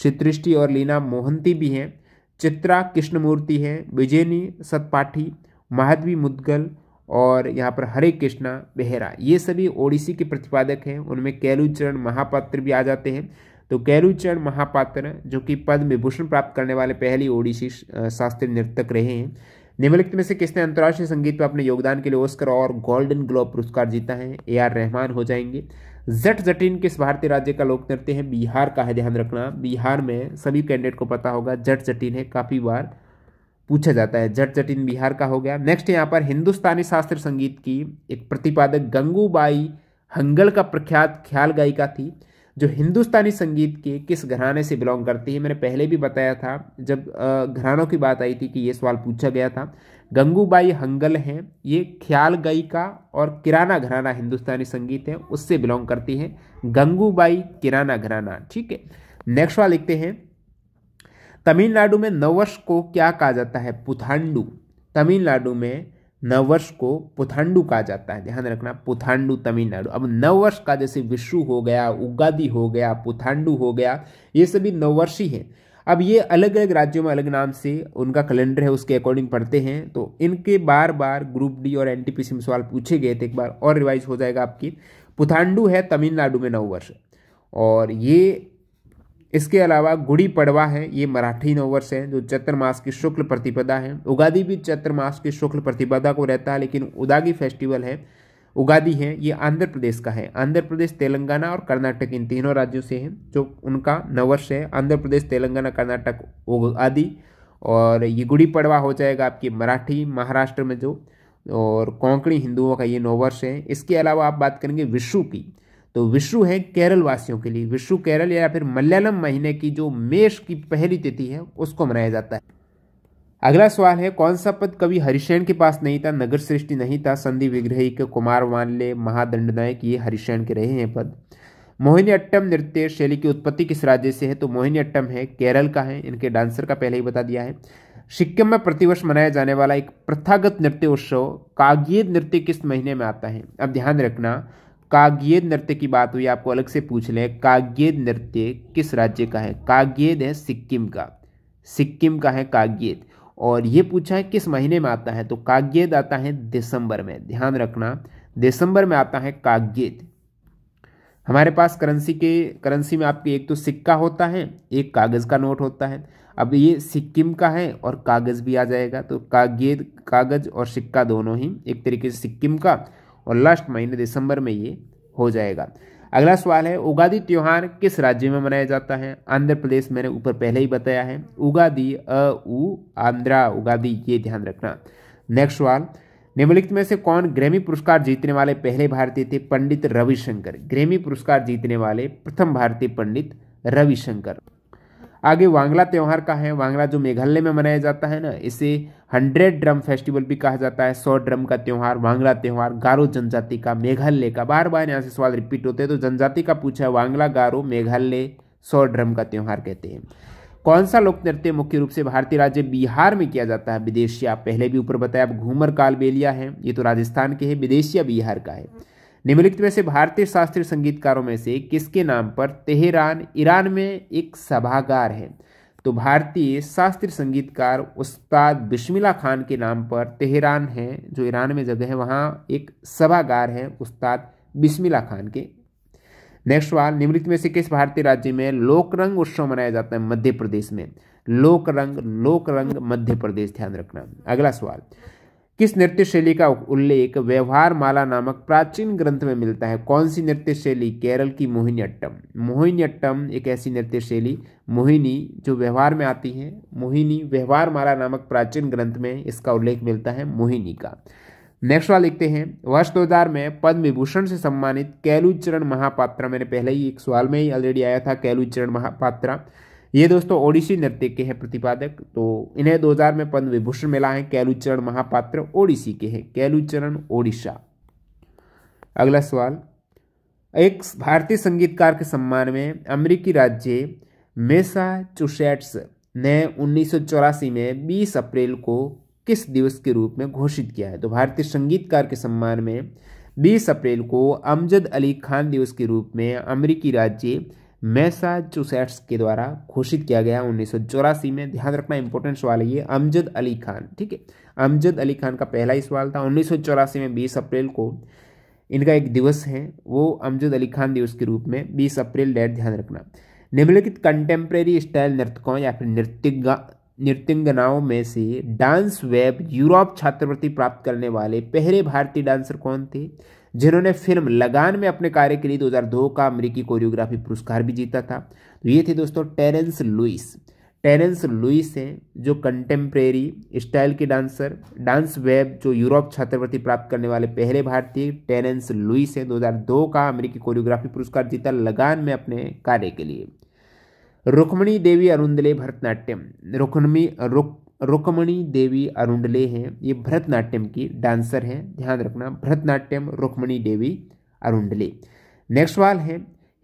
चित्रष्टि और लीना मोहंती भी हैं, चित्रा कृष्णमूर्ति हैं, विजयनी सतपाठी, माधवी मुदगल और यहाँ पर हरे कृष्णा बेहरा। ये सभी ओडिसी के प्रतिपादक हैं। उनमें कैलूचरण महापात्र भी आ जाते हैं। तो कैलूचरण महापात्र जो कि पद्म विभूषण प्राप्त करने वाले पहली ओडिसी शास्त्रीय नृतक रहे हैं। निम्नलिखित में से किसने अंतर्राष्ट्रीय संगीत में अपने योगदान के लिए ऑस्कर और गोल्डन ग्लोब पुरस्कार जीता है। ए आर रहमान हो जाएंगे। जट जटिन किस भारतीय राज्य का लोक नृत्य है, बिहार का है, ध्यान रखना। बिहार में सभी कैंडिडेट को पता होगा जट जटिन है, काफ़ी बार पूछा जाता है। जट जटिन बिहार का हो गया। नेक्स्ट यहाँ पर हिंदुस्तानी शास्त्रीय संगीत की एक प्रतिपादक गंगूबाई हंगल का प्रख्यात ख्याल गायिका थी जो हिंदुस्तानी संगीत के किस घराने से बिलोंग करती है। मैंने पहले भी बताया था जब घरानों की बात आई थी कि ये सवाल पूछा गया था। गंगूबाई हंगल हैं, ये ख्याल गायिका और किराना घराना हिंदुस्तानी संगीत है उससे बिलोंग करती हैं। गंगूबाई किराना घराना, ठीक है। नेक्स्ट सवाल लिखते हैं, तमिलनाडु में नववर्ष को क्या कहा जाता है। पुथांडू। तमिलनाडु में नववर्ष को पुथांडू कहा जाता है, ध्यान रखना। पुथांडू तमिलनाडु। अब नववर्ष का जैसे विशु हो गया, उगादी हो गया, पुथांडू हो गया, ये सभी नववर्षी हैं। अब ये अलग अलग राज्यों में अलग नाम से उनका कैलेंडर है, उसके अकॉर्डिंग पढ़ते हैं। तो इनके बार बार ग्रुप डी और एनटीपीसी में सवाल पूछे गए थे, एक बार और रिवाइज हो जाएगा। आपकी पुथांडू है तमिलनाडु में नववर्ष, और ये इसके अलावा गुड़ी पड़वा है, ये मराठी नववर्ष है जो चैत्र मास की शुक्ल प्रतिपदा है। उगादी भी चैत्र मास की शुक्ल प्रतिपदा को रहता है, लेकिन उदागी फेस्टिवल है, उगादी है, ये आंध्र प्रदेश का है। आंध्र प्रदेश, तेलंगाना और कर्नाटक इन तीनों राज्यों से हैं जो उनका नववर्ष है। आंध्र प्रदेश, तेलंगाना, कर्नाटक, उगादी। और ये गुड़ी पड़वा हो जाएगा आपकी मराठी, महाराष्ट्र में जो, और कोंकणी हिंदुओं का ये नववर्ष है। इसके अलावा आप बात करेंगे विशु की, तो विशु है केरल वासियों के लिए। विशु केरल या फिर मलयालम महीने की जो मेष की पहली तिथि है उसको मनाया जाता है। अगला सवाल है, कौन सा पद कवि हरिशयन के पास नहीं था? नगर सृष्टि नहीं था, संधि विग्रही के, कुमार वानले, महादंड नायक, ये हरिशयन के रहे हैं पद। मोहिनीअट्टम नृत्य शैली की उत्पत्ति किस राज्य से है? तो मोहिनीअट्टम है केरल का है, इनके डांसर का पहले ही बता दिया है। सिक्किम में प्रतिवर्ष मनाया जाने वाला एक प्रथागत नृत्य उत्सव काग्येद नृत्य किस महीने में आता है? अब ध्यान रखना, काग्येद नृत्य की बात हुई, आपको अलग से पूछ लें काग्येद नृत्य किस राज्य का है? काग्येद है सिक्किम का, सिक्किम का है काग्येद। और ये पूछा है किस महीने में आता है, तो काग्येद आता है दिसंबर में, ध्यान रखना दिसंबर में आता है काग्येद। हमारे पास करेंसी के करेंसी में आपके एक तो सिक्का होता है, एक कागज़ का नोट होता है। अब ये सिक्किम का है और कागज़ भी आ जाएगा, तो काग्येद कागज़ और सिक्का दोनों ही एक तरीके से सिक्किम का, और लास्ट महीने दिसंबर में ये हो जाएगा। अगला सवाल है, उगादी त्यौहार किस राज्य में मनाया जाता है? आंध्र प्रदेश, मैंने ऊपर पहले ही बताया है। उगादी, अ उ आंध्रा, उगादी, ये ध्यान रखना। नेक्स्ट सवाल, निम्नलिखित में से कौन ग्रैमी पुरस्कार जीतने वाले पहले भारतीय थे? पंडित रविशंकर, ग्रैमी पुरस्कार जीतने वाले प्रथम भारतीय पंडित रविशंकर। आगे वांगला त्यौहार का है, वांगला जो मेघालय में मनाया जाता है ना, इसे हंड्रेड ड्रम फेस्टिवल भी कहा जाता है, सौ ड्रम का त्यौहार, वांगला त्यौहार। गारो जनजाति का, मेघालय का, बार बार यहाँ से सवाल रिपीट होते हैं, तो जनजाति का पूछा है, वांगला, गारो, मेघालय, सौ ड्रम का त्यौहार कहते हैं। कौन सा लोक नृत्य मुख्य रूप से भारतीय राज्य बिहार में किया जाता है? विदेशिया, पहले भी ऊपर बताया। अब घूमर कालबेलिया है, ये तो राजस्थान के है, विदेशिया बिहार का है। निम्नलिखित में से भारतीय शास्त्रीय संगीतकारों में से किसके नाम पर तेहरान, ईरान में एक सभागार है? तो भारतीय शास्त्रीय संगीतकार उस्ताद बिस्मिल्लाह खान के नाम पर तेहरान है, जो ईरान में जगह है, वहाँ एक सभागार है उस्ताद बिस्मिल्लाह खान के। नेक्स्ट सवाल, निम्नलिखित में से किस भारतीय राज्य में लोकरंग उत्सव मनाया जाता है? मध्य प्रदेश में, लोकरंग, लोकरंग मध्य प्रदेश, ध्यान रखना। अगला सवाल, किस नृत्य शैली का उल्लेख व्यवहार माला नामक प्राचीन ग्रंथ में मिलता है? कौन सी नृत्य शैली? केरल की मोहिनीअट्टम, मोहिनीअट्टम एक ऐसी नृत्य शैली, मोहिनी जो व्यवहार में आती है, मोहिनी व्यवहार माला नामक प्राचीन ग्रंथ में इसका उल्लेख मिलता है, मोहिनी का। नेक्स्ट वाला लिखते हैं, वर्ष दो हज़ार में पद्म विभूषण से सम्मानित कैलूचरण महापात्रा, मैंने पहले ही एक सवाल में ही ऑलरेडी आया था कैलूचरण महापात्रा, ये दोस्तों ओडिसी नृत्य के हैं प्रतिपादक, तो इन्हें दो हज़ार में पद्म विभूषण मिला है। कैलूचरण महापात्र ओडिसी के हैं, कैलूचरण ओडिशा। अगला सवाल, एक भारतीय संगीतकार के सम्मान में अमेरिकी राज्य मैसाचुसेट्स ने उन्नीस सौ चौरासी में बीस अप्रैल को किस दिवस के रूप में घोषित किया है? तो भारतीय संगीतकार के सम्मान में बीस अप्रैल को अमजद अली खान दिवस के रूप में अमेरिकी राज्य मैसाचुसेट्स के द्वारा घोषित किया गया उन्नीस सौ चौरासी में। ध्यान रखना इंपॉर्टेंट सवाल है ये, अमजद अली खान, ठीक है, अमजद अली खान का पहला ही सवाल था। उन्नीस सौ चौरासी में बीस अप्रैल को इनका एक दिवस है, वो अमजद अली खान दिवस के रूप में बीस अप्रैल डेट, ध्यान रखना। निम्नलिखित कंटेम्प्रेरी स्टाइल नृत्यकों या फिर नृत्यंगा नृत्यंगनाओं में से डांस वेब यूरोप छात्रवृत्ति प्राप्त करने वाले पहले भारतीय डांसर कौन थे, जिन्होंने फिल्म लगान में अपने कार्य के लिए दो हज़ार दो का अमेरिकी कोरियोग्राफी पुरस्कार भी जीता था? तो ये थे दोस्तों टेरेंस लुइस, टेरेंस लुइस हैं जो कंटेम्प्रेरी स्टाइल के डांसर, डांस वेब जो यूरोप छात्रवृत्ति प्राप्त करने वाले पहले भारतीय टेरेंस लुइस हैं, दो हज़ार दो का अमेरिकी कोरियोग्राफी पुरस्कार जीता लगान में अपने कार्य के लिए। रुक्मणी देवी अरुंडले भरतनाट्यम, रुक्मी रुक रुक्मणी देवी अरुंडले हैं, ये भरतनाट्यम की डांसर हैं, ध्यान रखना भरतनाट्यम, रुक्मणी देवी अरुंडले। नेक्स्ट सवाल है,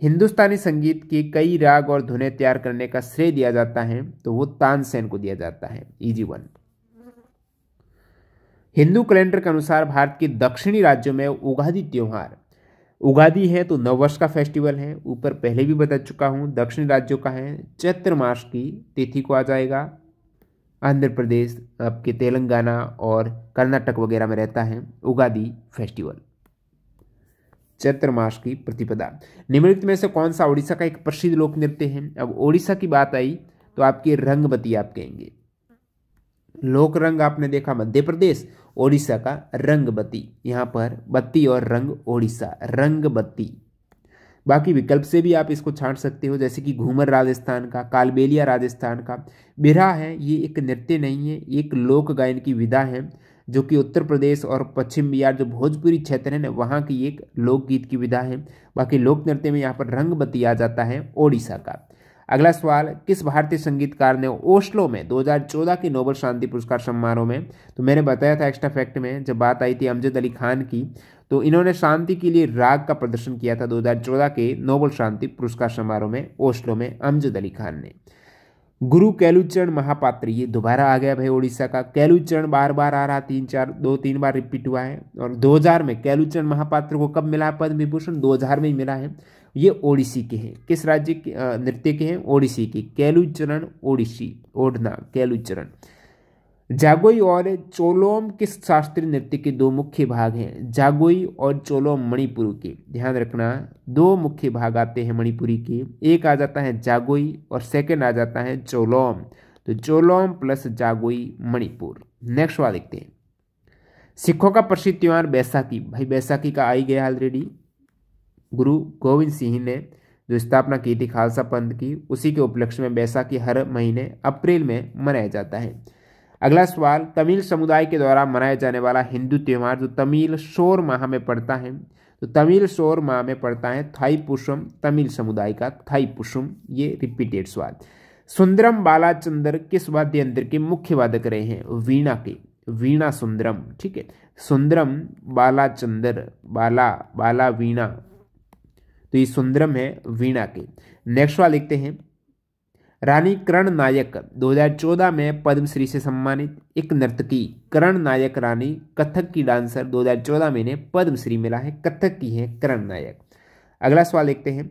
हिंदुस्तानी संगीत के कई राग और धुनें तैयार करने का श्रेय दिया जाता है, तो वो तानसेन को दिया जाता है, इजी वन। हिंदू कैलेंडर के अनुसार भारत के दक्षिणी राज्यों में उगादी त्यौहार उगादी है तो नववर्ष का फेस्टिवल है, ऊपर पहले भी बता चुका हूँ, दक्षिण राज्यों का है, चैत्र मास की तिथि को आ जाएगा, आंध्र प्रदेश आपके तेलंगाना और कर्नाटक वगैरह में रहता है उगादी फेस्टिवल। चैत्र मास की प्रतिपदा। निम्नलिखित में से कौन सा ओडिशा का एक प्रसिद्ध लोक नृत्य है? अब ओडिशा की बात आई तो आपके रंगबती आप कहेंगे, लोक रंग आपने देखा मध्य प्रदेश, ओडिशा का रंगबती, यहाँ पर बत्ती और रंग ओडिशा रंगबत्ती। बाकी विकल्प से भी आप इसको छांट सकते हो, जैसे कि घूमर राजस्थान का, कालबेलिया राजस्थान का। बिरहा है, ये एक नृत्य नहीं है, एक लोक गायन की विधा है जो कि उत्तर प्रदेश और पश्चिम बिहार जो भोजपुरी क्षेत्र है ना, वहाँ की एक लोकगीत की विधा है। बाकी लोक नृत्य में यहाँ पर रंगबती आ जाता है ओडिशा का। अगला सवाल, किस भारतीय संगीतकार ने ओस्लो में दो हज़ार चौदह के नोबेल शांति पुरस्कार समारोह में, तो मैंने बताया था एक्स्ट्रा फैक्ट में जब बात आई थी अमजद अली खान की, तो इन्होंने शांति के लिए राग का प्रदर्शन किया था दो हज़ार चौदह के नोबेल शांति पुरस्कार समारोह में ओस्लो में अमजद अली खान ने। गुरु कैलूचरण महापात्र, ये दोबारा आ गया भाई ओडिशा का। कैलूचरण बार बार आ रहा, तीन चार दो तीन बार रिपीट हुआ है। और दो हज़ार में कैलूचरण महापात्र को कब मिला पद्म विभूषण? दो हज़ार में ही मिला है। ये ओडिसी के हैं, किस राज्य के नृत्य के हैं? ओडिसी के। कैलूचरण ओडिसी, ओढ़ना कैलूचरण। जागोई और चोलोम किस शास्त्रीय नृत्य के दो मुख्य भाग हैं? जागोई और चोलोम मणिपुर के, ध्यान रखना दो मुख्य भाग आते हैं मणिपुरी के, एक आ जाता है जागोई और सेकंड आ जाता है चोलोम, तो चोलोम प्लस जागोई मणिपुर। नेक्स्ट वाला देखते हैं, सिखों का प्रसिद्ध त्यौहार बैसाखी। भाई बैसाखी का आई गया ऑलरेडी, गुरु गोविंद सिंह ने जो स्थापना की थी खालसा पंथ की, उसी के उपलक्ष्य में बैसाखी हर महीने अप्रैल में मनाया जाता है। अगला सवाल, तमिल समुदाय के द्वारा मनाया जाने वाला हिंदू त्यौहार जो तमिल शोर माह में पड़ता है, तो तमिल शोर माह में पड़ता है थाईपुसम, तमिल समुदाय का थाईपुसम। ये रिपीटेड सवाल। सुंदरम बालाचंदर किस वाद्य यंत्र के मुख्य वादक रहे हैं? वीणा के, वीणा सुंदरम, ठीक है। सुंदरम बालाचंदर, बाला बाला वीणा, तो ये सुंदरम है वीणा के। नेक्स्ट वाला लिखते हैं, रानी करण नायक दो हज़ार चौदह में पद्मश्री से सम्मानित एक नर्तकी करण नायक। रानी कथक की डांसर, दो हज़ार चौदह में इन्हें पद्मश्री मिला है, कथक की है करण नायक। अगला सवाल देखते हैं,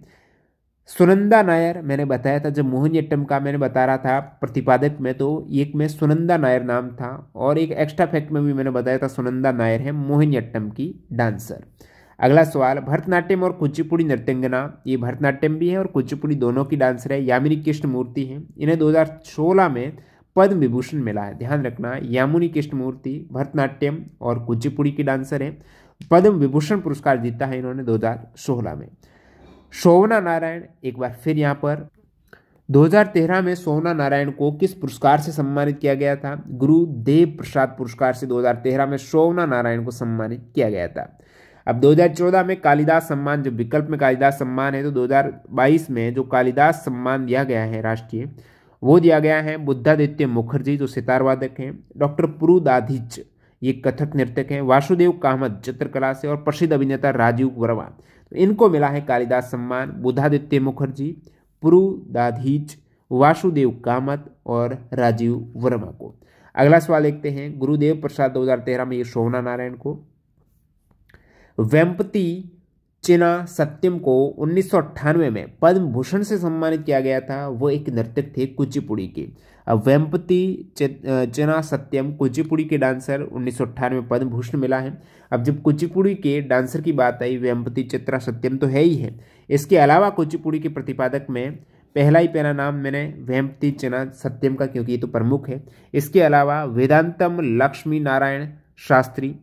सुनंदा नायर, मैंने बताया था जब मोहिनीअट्टम का मैंने बता रहा था प्रतिपादक में, तो एक में सुनंदा नायर नाम था और एक एक्स्ट्रा फैक्ट में भी मैंने बताया था सुनंदा नायर है मोहिनीअट्टम की डांसर। अगला सवाल, भरतनाट्यम और कुचिपुड़ी नृत्यंगना, ये भरतनाट्यम भी है और कुचिपुड़ी दोनों की डांसर है, यामिनी कृष्णमूर्ति हैं, इन्हें दो हज़ार सोलह में पद्म विभूषण मिला है। ध्यान रखना, यामिनी कृष्णमूर्ति भरतनाट्यम और कुचिपुड़ी की डांसर है, पद्म विभूषण पुरस्कार जीता है इन्होंने दो हज़ार सोलह में। शोभना नारायण, एक बार फिर यहाँ पर दो हज़ार तेरह में शोभना नारायण को किस पुरस्कार से सम्मानित किया गया था? गुरुदेव प्रसाद पुरस्कार से दो हज़ार तेरह में शोभना नारायण को सम्मानित किया गया था। अब दो हज़ार चौदह में कालिदास सम्मान, जो विकल्प में कालिदास सम्मान है, तो दो हज़ार बाईस में जो कालिदास सम्मान दिया गया है राष्ट्रीय, वो दिया गया है बुद्धादित्य मुखर्जी जो सितार वादक हैं, डॉक्टर पुरुदाधीच ये कथक नृत्यक हैं, वासुदेव कामत चित्रकला से, और प्रसिद्ध अभिनेता राजीव वर्मा, तो इनको मिला है कालिदास सम्मान। बुद्धादित्य मुखर्जी, पुरुदाधीच, वासुदेव कामत और राजीव वर्मा को। अगला सवाल देखते हैं, गुरुदेव प्रसाद दो हज़ार तेरह में ये शोभना नारायण को, वेम्पति चिना सत्यम को उन्नीस सौ अट्ठानवे में पद्म भूषण से सम्मानित किया गया था, वो एक नर्तक थे कुचिपुड़ी के। अब वेम्पति चिना सत्यम कुचिपुड़ी के डांसर, उन्नीस सौ अट्ठानवे में पद्म भूषण मिला है। अब जब कुचिपुड़ी के डांसर की बात आई, वेम्पति चित्रा सत्यम तो है ही है, इसके अलावा कुचिपुड़ी के प्रतिपादक में पहला ही पहला नाम मैंने वेम्पति चिना सत्यम का, क्योंकि ये तो प्रमुख है, इसके अलावा वेदांतम लक्ष्मी नारायण शास्त्री,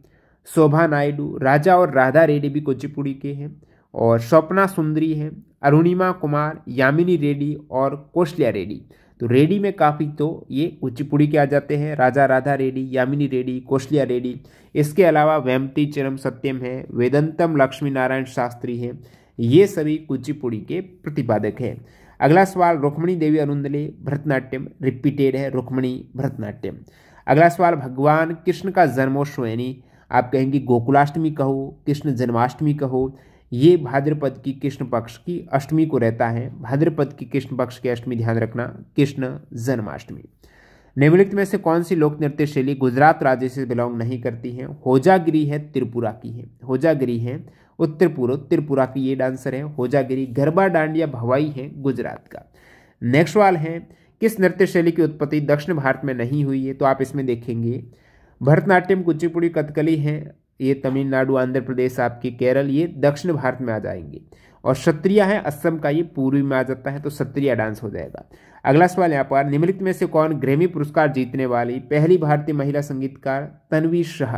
शोभा नायडू, राजा और राधा रेड्डी भी कुचिपुड़ी के हैं, और स्वप्ना सुंदरी हैं, अरुणिमा कुमार, यामिनी रेड्डी और कौशल्या रेड्डी, तो रेड्डी में काफ़ी तो ये कुचिपुड़ी के आ जाते हैं, राजा राधा रेड्डी, यामिनी रेड्डी, कौशल्या रेड्डी। इसके अलावा वेम्पति चिनम सत्यम है, वेदंतम लक्ष्मी नारायण शास्त्री हैं, ये सभी कुचिपुड़ी के प्रतिपादक हैं। अगला सवाल, रुक्मिणी देवी अरुंधले भरतनाट्यम, रिपीटेड है रुक्मिणी भरतनाट्यम। अगला सवाल, भगवान कृष्ण का जन्मोत्सव यानी आप कहेंगे गोकुलाष्टमी कहो, कृष्ण जन्माष्टमी कहो, ये भाद्रपद की कृष्ण पक्ष की अष्टमी को रहता है, भाद्रपद की कृष्ण पक्ष की अष्टमी, ध्यान रखना कृष्ण जन्माष्टमी। निम्नलिखित में से कौन सी लोक नृत्य शैली गुजरात राज्य से बिलोंग नहीं करती है? होजागिरी है त्रिपुरा की है, होजागिरी है उत्तर पूर्व त्रिपुरा की ये डांसर है। होजागिरी, गरबा, डांडिया, भवाई है गुजरात का। नेक्स्ट वाल है किस नृत्य शैली की उत्पत्ति दक्षिण भारत में नहीं हुई है, तो आप इसमें देखेंगे भरतनाट्यम, कुचिपुड़ी, कथकली है ये तमिलनाडु, आंध्र प्रदेश, आपके केरल, ये दक्षिण भारत में आ जाएंगे। और क्षत्रिया है असम का, ये पूर्वी में आ जाता है, तो क्षत्रिया डांस हो जाएगा। अगला सवाल यहाँ पर निम्नलिखित में से कौन ग्रैमी पुरस्कार जीतने वाली पहली भारतीय महिला संगीतकार? तन्वी शाह।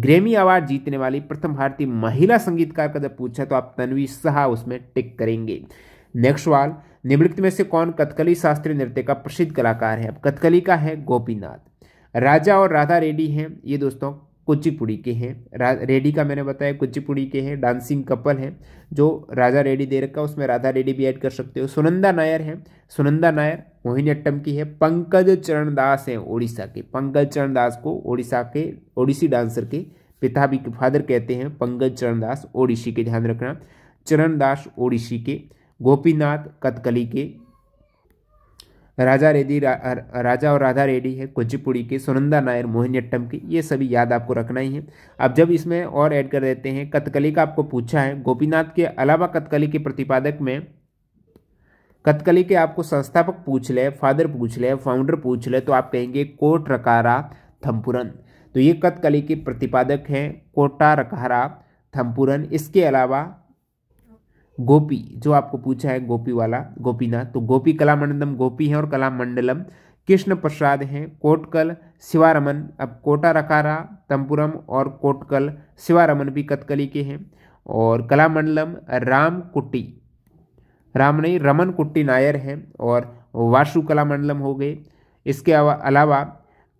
ग्रैमी अवार्ड जीतने वाली प्रथम भारतीय महिला संगीतकार का जब पूछा तो आप तन्वी शाह उसमें टिक करेंगे। नेक्स्ट सवाल निम्नलिखित में से कौन कथकली शास्त्रीय नृत्य का प्रसिद्ध कलाकार है? अब कथकली का है गोपीनाथ। राजा और राधा रेड्डी हैं, ये दोस्तों कुचिपुड़ी के हैं। रेड्डी का मैंने बताया कुचिपुड़ी के हैं। डांसिंग कपल हैं जो राजा रेड्डी दे रखा, उसमें राधा रेड्डी भी ऐड कर सकते हो। सुनंदा नायर हैं, सुनंदा नायर मोहिनीअट्टम की है। पंकज चरण दास हैं ओडिशा के। पंकज चरण दास को ओडिशा के ओडिसी डांसर के पिता भी फादर कहते हैं। पंकज चरण दास ओडिशी के, ध्यान रखना, चरण दास ओडिशी के। गोपीनाथ कथकली के। राजा रेड्डी रा, राजा और राधा रेड्डी है कुचिपुड़ी के। सुनंदा नायर मोहिनीअट्टम की। ये सभी याद आपको रखना ही है। अब जब इसमें और ऐड कर देते हैं कथकली का आपको पूछा है। गोपीनाथ के अलावा कथकली के प्रतिपादक में कथकली के आपको संस्थापक पूछ ले, फादर पूछ ले, फाउंडर पूछ ले, तो आप कहेंगे कोटारकरा थम्पुरन। तो ये कथकली के प्रतिपादक हैं कोटारकरा थम्पुरन। इसके अलावा गोपी जो आपको पूछा है, गोपी वाला गोपीनाथ, तो गोपी कलामंडलम गोपी हैं और कलामंडलम कृष्ण प्रसाद हैं। कोटकल शिवारमन, अब कोटारकरा थम्पुरम और कोटकल शिवारमन भी कथकली के हैं। और कलामंडलम राम कुट्टी, राम नहीं रमन कुट्टी नायर हैं। और वासु कलामंडलम हो गए। इसके अलावा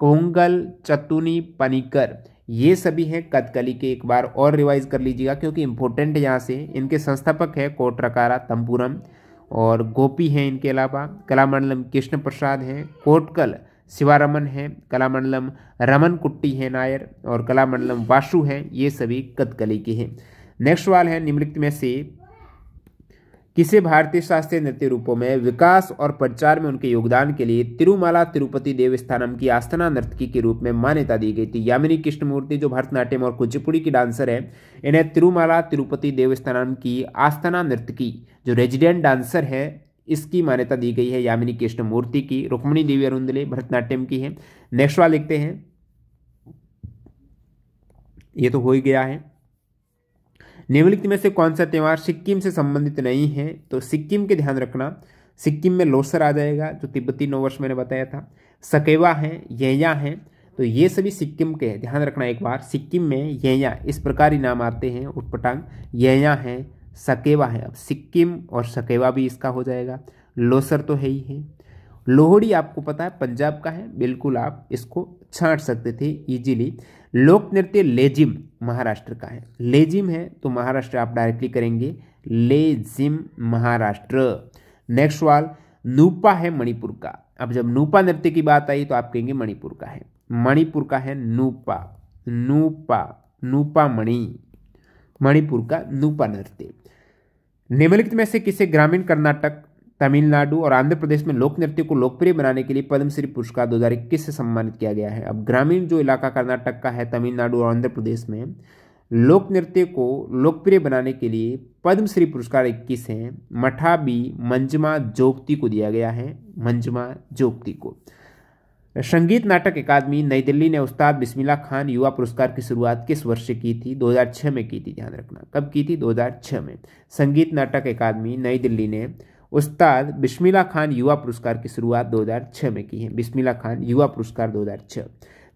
कोंगल चतुनी पनीकर, ये सभी हैं कथकली के। एक बार और रिवाइज कर लीजिएगा क्योंकि इम्पोर्टेंट है यहाँ से। इनके संस्थापक है कोटारकरा थम्पुरम और गोपी हैं। इनके अलावा कलामंडलम कृष्ण प्रसाद हैं, कोटकल शिवारमन हैं, कलामंडलम रमन कुट्टी हैं नायर और कलामंडलम वासु हैं। ये सभी कथकली के हैं। नेक्स्ट सवाल है निम्नलिखित में से किसे भारतीय शास्त्रीय नृत्य रूपों में विकास और प्रचार में उनके योगदान के लिए तिरुमाला तिरुपति देवस्थानम की आस्थाना नर्तकी के रूप में मान्यता दी गई थी? यामिनी कृष्णमूर्ति जो भरतनाट्यम और कुचिपुड़ी की डांसर है, इन्हें तिरुमाला तिरुपति देवस्थानम की आस्थाना नर्तकी जो रेजिडेंट डांसर है इसकी मान्यता दी गई है। यामिनी कृष्णमूर्ति की। रुक्मिणी देवी अरुंदले भरतनाट्यम की है। नेक्स्ट वाला लिखते हैं, ये तो हो ही गया है। निम्नलिखित में से कौन सा त्यौहार सिक्किम से संबंधित नहीं है? तो सिक्किम के, ध्यान रखना, सिक्किम में लोसर आ जाएगा जो तिब्बती नववर्ष मैंने बताया था। सकेवा हैं, येया हैं, तो ये सभी सिक्किम के हैं। ध्यान रखना एक बार, सिक्किम में येया इस प्रकार ही नाम आते हैं उटपटांग। येया हैं, सकेवा हैं। अब सिक्किम और सकेवा भी इसका हो जाएगा। लोसर तो है ही है। लोहड़ी आपको पता है पंजाब का है, बिल्कुल आप इसको छांट सकते थे इजीली। लोक नृत्य लेजिम महाराष्ट्र का है। लेजिम है तो महाराष्ट्र आप डायरेक्टली करेंगे, लेजिम महाराष्ट्र। नेक्स्ट सवाल नूपा है मणिपुर का। अब जब नूपा नृत्य की बात आई तो आप कहेंगे मणिपुर का है। मणिपुर का है नूपा, नूपा, नूपा मणि, मणिपुर का नूपा नृत्य। निम्नलिखित में से किसे ग्रामीण कर्नाटक, तमिलनाडु और आंध्र प्रदेश में लोक नृत्य को लोकप्रिय बनाने के लिए पद्मश्री पुरस्कार दो हज़ार इक्कीस से सम्मानित किया गया है? अब ग्रामीण जो इलाका कर्नाटक का है, तमिलनाडु और आंध्र प्रदेश में लोक नृत्य को लोकप्रिय बनाने के लिए पद्मश्री पुरस्कार इक्कीस हैं। मठाबी मंजमा जोगती को दिया गया है, मंजमा जोगती को। संगीत नाटक अकादमी नई दिल्ली ने उस्ताद बिस्मिल्लाह खान युवा पुरस्कार की शुरुआत किस वर्ष की थी? दो हज़ार छह में की थी, ध्यान रखना। कब की थी? दो हज़ार छह में। संगीत नाटक अकादमी नई दिल्ली ने उस्ताद बिस्मिल्लाह खान युवा पुरस्कार की शुरुआत दो हज़ार छह में की है। बिस्मिल्लाह खान युवा पुरस्कार दो हज़ार छह।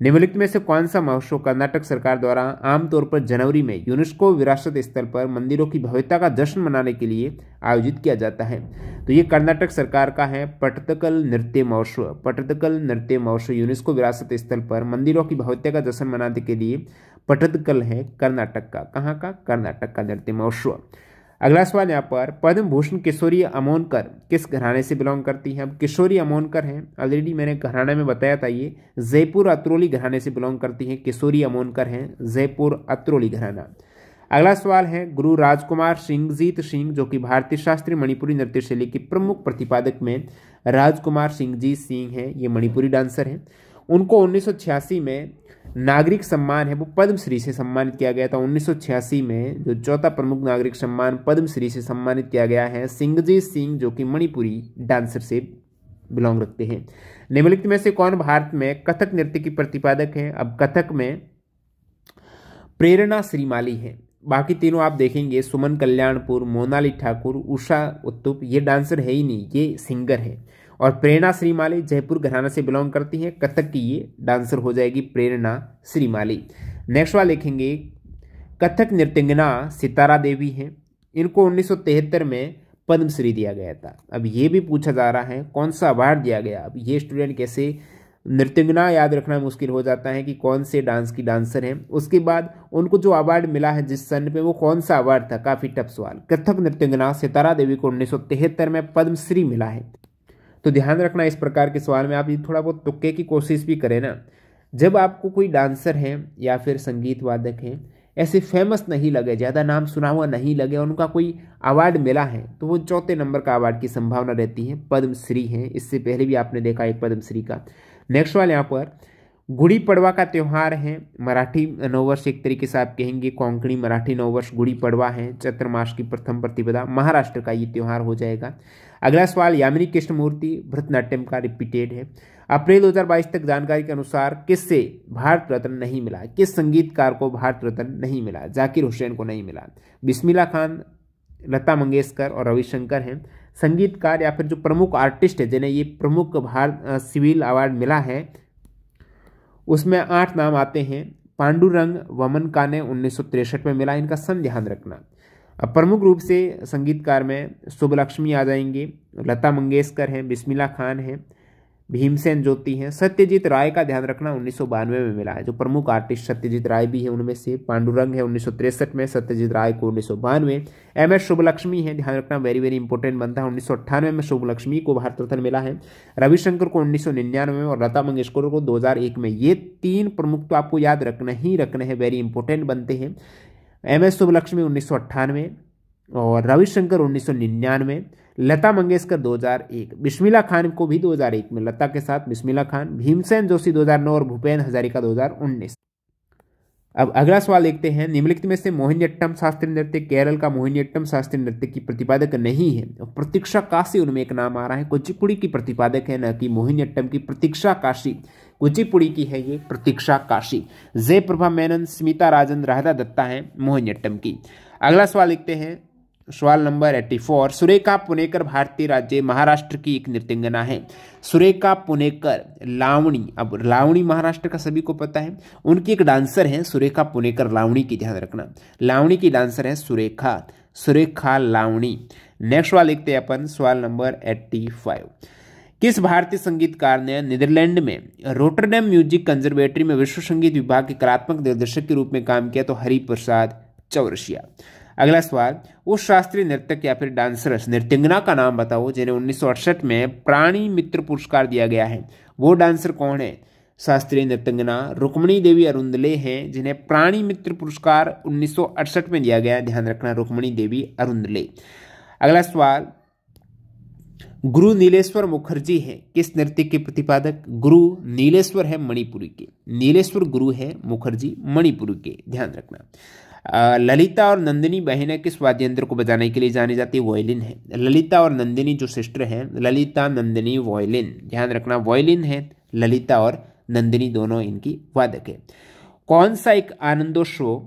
निम्नलिखित में से कौन सा महोत्सव कर्नाटक सरकार द्वारा आमतौर पर जनवरी में यूनेस्को विरासत स्थल पर मंदिरों की भव्यता का जश्न मनाने के लिए आयोजित किया जाता है? तो ये कर्नाटक सरकार का है पट्टदकल नृत्य महोत्सव। पट्टदकल नृत्य महोत्सव यूनेस्को विरासत स्थल पर मंदिरों की भव्यता का जश्न मनाने के लिए पट्टदकल है कर्नाटक का। कहाँ का? कर्नाटक का नृत्य महोत्सव। अगला सवाल यहाँ पर पद्म भूषण किशोरी अमोनकर किस घराने से बिलोंग करती हैं? अब किशोरी अमोनकर हैं, ऑलरेडी मैंने घराने में बताया था, ये जयपुर अतरोली घराने से बिलोंग करती हैं। किशोरी अमोनकर हैं जयपुर अतरोली घराना। अगला सवाल है गुरु राजकुमार सिंहजीत सिंह जो कि भारतीय शास्त्रीय मणिपुरी नृत्य शैली के प्रमुख प्रतिपादक में राजकुमार सिंहजीत सिंह हैं। ये मणिपुरी डांसर हैं। उनको उन्नीस सौ छियासी में नागरिक सम्मान है वो पद्मश्री से सम्मानित किया गया था। उन्नीस सौ छियासी में जो चौथा प्रमुख नागरिक सम्मान पद्मश्री से सम्मानित किया गया है सिंगजीत सिंह, जो कि मणिपुरी डांसर से बिलोंग रखते हैं। निम्नलिखित में से कौन भारत में कथक नृत्य की प्रतिपादक है? अब कथक में प्रेरणा श्रीमाली है। बाकी तीनों आप देखेंगे सुमन कल्याणपुर, मोनाली ठाकुर, उषा उत्तुप, ये डांसर है ही नहीं, ये सिंगर है। और प्रेरणा श्रीमाली जयपुर घराना से बिलोंग करती हैं, कथक की ये डांसर हो जाएगी प्रेरणा श्रीमाली। नेक्स्ट वाला लिखेंगे कथक नृत्यंगना सितारा देवी हैं। इनको उन्नीस सौ तिहत्तर में पद्मश्री दिया गया था। अब ये भी पूछा जा रहा है कौन सा अवार्ड दिया गया। अब ये स्टूडेंट कैसे नृत्यंगना याद रखना मुश्किल हो जाता है कि कौन से डांस की डांसर हैं। उसके बाद उनको जो अवार्ड मिला है जिस सन पे वो कौन सा अवार्ड था, काफ़ी टफ सवाल। कथक नृत्यंगना सितारा देवी को उन्नीस सौ तिहत्तर में पद्मश्री मिला है। तो ध्यान रखना इस प्रकार के सवाल में आप ये थोड़ा बहुत तुक्के की कोशिश भी करें ना। जब आपको कोई डांसर हैं या फिर संगीत वादक हैं ऐसे फेमस नहीं लगे, ज़्यादा नाम सुना हुआ नहीं लगे, उनका कोई अवार्ड मिला है तो वो चौथे नंबर का अवार्ड की संभावना रहती है। पद्मश्री हैं, इससे पहले भी आपने देखा एक पद्मश्री का। नेक्स्ट वाले यहाँ पर गुड़ी पड़वा का त्यौहार है। मराठी नववर्ष एक तरीके से आप कहेंगे कोंकणी मराठी नववर्ष गुड़ी पड़वा है। चैत्र मास की प्रथम प्रतिपदा महाराष्ट्र का ये त्यौहार हो जाएगा। अगला सवाल यामिनी कृष्णमूर्ति भरतनाट्यम का रिपीटेड है। अप्रैल दो हज़ार बाईस तक जानकारी के अनुसार किससे भारत रत्न नहीं मिला, किस संगीतकार को भारत रत्न नहीं मिला? जाकिर हुसैन को नहीं मिला। बिस्मिल्लाह खान, लता मंगेशकर और रविशंकर हैं संगीतकार या फिर जो प्रमुख आर्टिस्ट है जिन्हें ये प्रमुख भारत सिविल अवार्ड मिला है। उसमें आठ नाम आते हैं। पांडुरंग वमन का ने उन्नीस सौ तिरसठ में मिला, इनका सन ध्यान रखना। अब प्रमुख रूप से संगीतकार में शुभलक्ष्मी आ जाएंगे, लता मंगेशकर हैं, बिस्मिल्लाह खान हैं, भीमसेन ज्योति हैं। सत्यजीत राय का ध्यान रखना उन्नीस सौ बानवे में मिला है। जो प्रमुख आर्टिस्ट सत्यजीत राय भी है उनमें से पांडुरंग है उन्नीस सौ तिरसठ में, सत्यजीत राय को उन्नीस सौ बानवे। एम एस शुभलक्ष्मी है, ध्यान रखना वेरी वेरी इंपॉर्टेंट बनता है। उन्नीस सौ अट्ठानवे में शुभलक्ष्मी को भारत रत्न मिला है। रविशंकर को उन्नीस सौ निन्यानवे में और लता मंगेशकर को दो हज़ार एक में। ये तीन प्रमुख तो आपको याद रखना ही रखने हैं, वेरी इंपॉर्टेंट बनते हैं। एम एस शुभलक्ष्मी उन्नीस सौ अट्ठानवे और रविशंकर उन्नीस सौ निन्यानवे, लता मंगेशकर दो हज़ार एक, बिस्मिल्लाह खान को भी दो हज़ार एक में लता के साथ बिस्मिल्लाह खान, भीमसेन जोशी दो हज़ार नौ और भूपेन हजारिका दो हज़ार उन्नीस। अब अगला सवाल देखते हैं। निम्नलिखित में से मोहिनीअट्टम शास्त्रीय नृत्य, केरल का मोहिनीअट्टम शास्त्रीय नृत्य की प्रतिपादक नहीं है। प्रतीक्षा काशी उनमें एक नाम आ रहा है, कुचिपुड़ी की प्रतिपादक है न कि मोहिनीअट्टम की। प्रतीक्षा काशी कुचिपुड़ी की है ये, प्रतीक्षा काशी। जयप्रभा मेनन, स्मिता राजन, राधा दत्ता है मोहिनीअट्टम की। अगला सवाल लिखते हैं, सवाल नंबर चौरासी। सुरेखा पुणेकर भारतीय राज्य महाराष्ट्र की एक नृत्यंगना है। सुरेखा पुणेकर लावणी, अब लावणी महाराष्ट्र का सभी को पता है, उनकी एक डांसर हैं सुरेखा पुणेकर लावणी की, ध्यान रखना। लावणी की डांसर है सुरेखा, सुरेखा लावणी। नेक्स्ट सवाल लिखते हैं अपन, सवाल नंबर पचासी। किस भारतीय संगीतकार ने नीदरलैंड में रोटरडम म्यूजिक कंजर्वेटरी में विश्व संगीत विभाग के कलात्मक निर्देशक के रूप में काम किया? तो हरिप्रसाद चौरसिया। अगला सवाल, उस शास्त्रीय नृत्यक या फिर डांसरस नृत्यंगना का नाम बताओ जिन्हें उन्नीस सौ अड़सठ में प्राणी मित्र पुरस्कार दिया गया है। वो डांसर कौन है? शास्त्रीय नृत्यंगना रुक्मणी देवी अरुंदले हैं जिन्हें प्राणी मित्र पुरस्कार उन्नीस सौ अड़सठ में दिया गया है, ध्यान रखना रुक्मणी देवी अरुंदले। अगला सवाल, गुरु नीलेश्वर मुखर्जी हैं किस नृत्य के प्रतिपादक? गुरु नीलेश्वर है मणिपुरी के, नीलेश्वर गुरु है, मुखर्जी मणिपुरी के, ध्यान रखना। ललिता और नंदिनी बहनें किस वाद्य यंत्र को बजाने के लिए जानी जाती है? वॉयलिन है। ललिता और नंदिनी जो सिस्टर हैं, ललिता नंदिनी वॉयलिन, ध्यान रखना वॉयलिन है। ललिता और नंदिनी दोनों इनकी वादक है। कौन सा एक आनंदोत्सव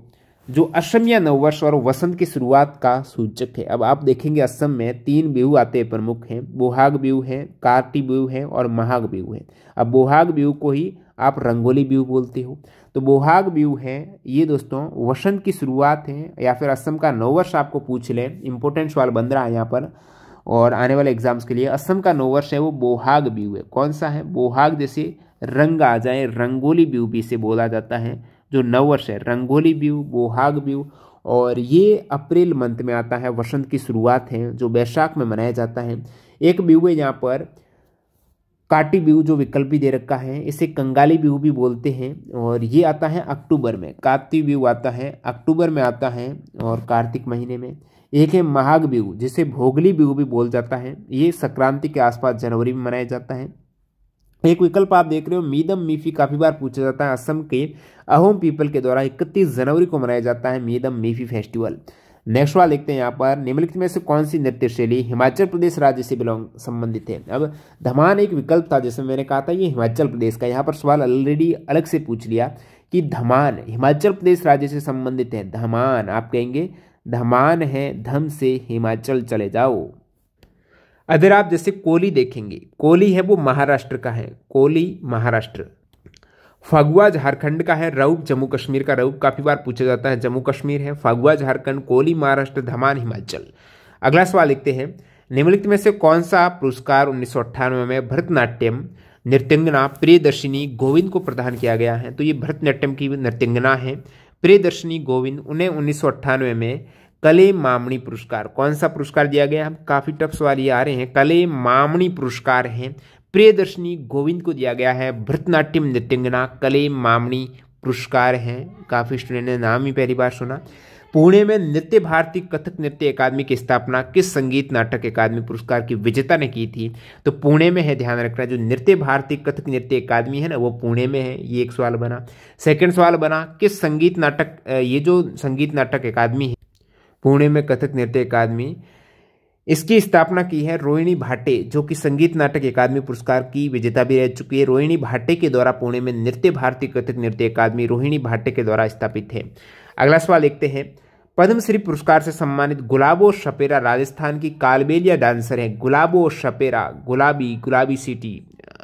जो असमिया नववर्ष और वसंत की शुरुआत का सूचक है? अब आप देखेंगे असम में तीन बिहू आते हैं प्रमुख हैं, बोहाग बिहू है, कार्ती बिहू है और महाग बिहू है। अब बोहाग बिहू को ही आप रंगोली बिहू बोलते हो, तो बोहाग बिहू है ये दोस्तों वसंत की शुरुआत है या फिर असम का नववर्ष आपको पूछ ले, इंपॉर्टेंट सवाल बन रहा है यहाँ पर और आने वाले एग्जाम्स के लिए। असम का नववर्ष है वो बोहाग बिहू है। कौन सा है? बोहाग, जैसे रंग आ जाए, रंगोली बिहू भी इसे बोला जाता है। जो नववर्ष है रंगोली बिहू, बोहाग बिहू, और ये अप्रैल मंथ में आता है, वसंत की शुरुआत है जो वैशाख में मनाया जाता है। एक बिहू है यहाँ पर काटी बिहू, जो विकल्प भी दे रखा है, इसे कंगाली बिहू भी बोलते हैं और ये आता है अक्टूबर में। कार्तिक बिहू आता है अक्टूबर में आता है और कार्तिक महीने में। एक है महाग बिहू जिसे भोगली बिहू भी बोल जाता है, ये संक्रांति के आसपास जनवरी में मनाया जाता है। एक विकल्प आप देख रहे हो मीदम मीफी, काफ़ी बार पूछा जाता है। असम के अहोम पीपल के द्वारा इकतीस जनवरी को मनाया जाता है मीदम मीफी फेस्टिवल। नेक्स्ट वाला देखते हैं यहाँ पर, निम्नलिखित में से कौन सी नृत्य शैली हिमाचल प्रदेश राज्य से बिलोंग संबंधित है। अब धमाल एक विकल्प था, जैसे मैंने कहा था ये हिमाचल प्रदेश का, यहाँ पर सवाल ऑलरेडी अलग से पूछ लिया कि धमाल हिमाचल प्रदेश राज्य से संबंधित है। धमान आप कहेंगे धमान है, धम से हिमाचल चले जाओ। अगर आप जैसे कोली देखेंगे, कोली है वो महाराष्ट्र का है, कोली महाराष्ट्र। फागुआ झारखंड का है, राउब जम्मू कश्मीर का, राउब काफ़ी बार पूछा जाता है, जम्मू कश्मीर है। फागुआ झारखंड, कोली महाराष्ट्र, धमान हिमाचल। अगला सवाल लिखते हैं, निम्नलिखित में से कौन सा पुरस्कार उन्नीस सौ अट्ठानवे में भरतनाट्यम नृत्यंगना प्रियदर्शिनी गोविंद को प्रदान किया गया है। तो ये भरतनाट्यम की नृत्यंगना है प्रियदर्शिनी गोविंद, उन्हें उन्नीस सौ अट्ठानवे में कले मामणी पुरस्कार, कौन सा पुरस्कार दिया गया। काफ़ी टफ सवाल ये आ रहे हैं, कले मामणी पुरस्कार हैं प्रियदर्शिनी गोविंद को दिया गया है, भरतनाट्यम नृत्यंगना, कले मामणी पुरस्कार हैं। काफ़ी स्टूडेंट ने नाम ही पहली बार सुना। पुणे में नृत्य भारती कथक नृत्य अकादमी की स्थापना किस संगीत नाटक अकादमी पुरस्कार की विजेता ने की थी। तो पुणे में है, ध्यान रखना, जो नृत्य भारती कथक नृत्य अकादमी है ना वो पुणे में है। ये एक सवाल बना। सेकेंड सवाल बना किस संगीत नाटक, ये जो संगीत नाटक अकादमी है पुणे में, कथक नृत्य अकादमी, इसकी स्थापना की है रोहिणी भाटे, जो कि संगीत नाटक अकादमी पुरस्कार की विजेता भी रह चुकी है। रोहिणी भाटे के द्वारा पुणे में नृत्य भारती कथक नृत्य अकादमी रोहिणी भाटे के द्वारा स्थापित है। अगला सवाल देखते हैं, पद्मश्री पुरस्कार से सम्मानित गुलाबो शपेरा राजस्थान की कालबेलिया डांसर है। गुलाबो शपेरा, गुलाबी, गुलाबी सिटी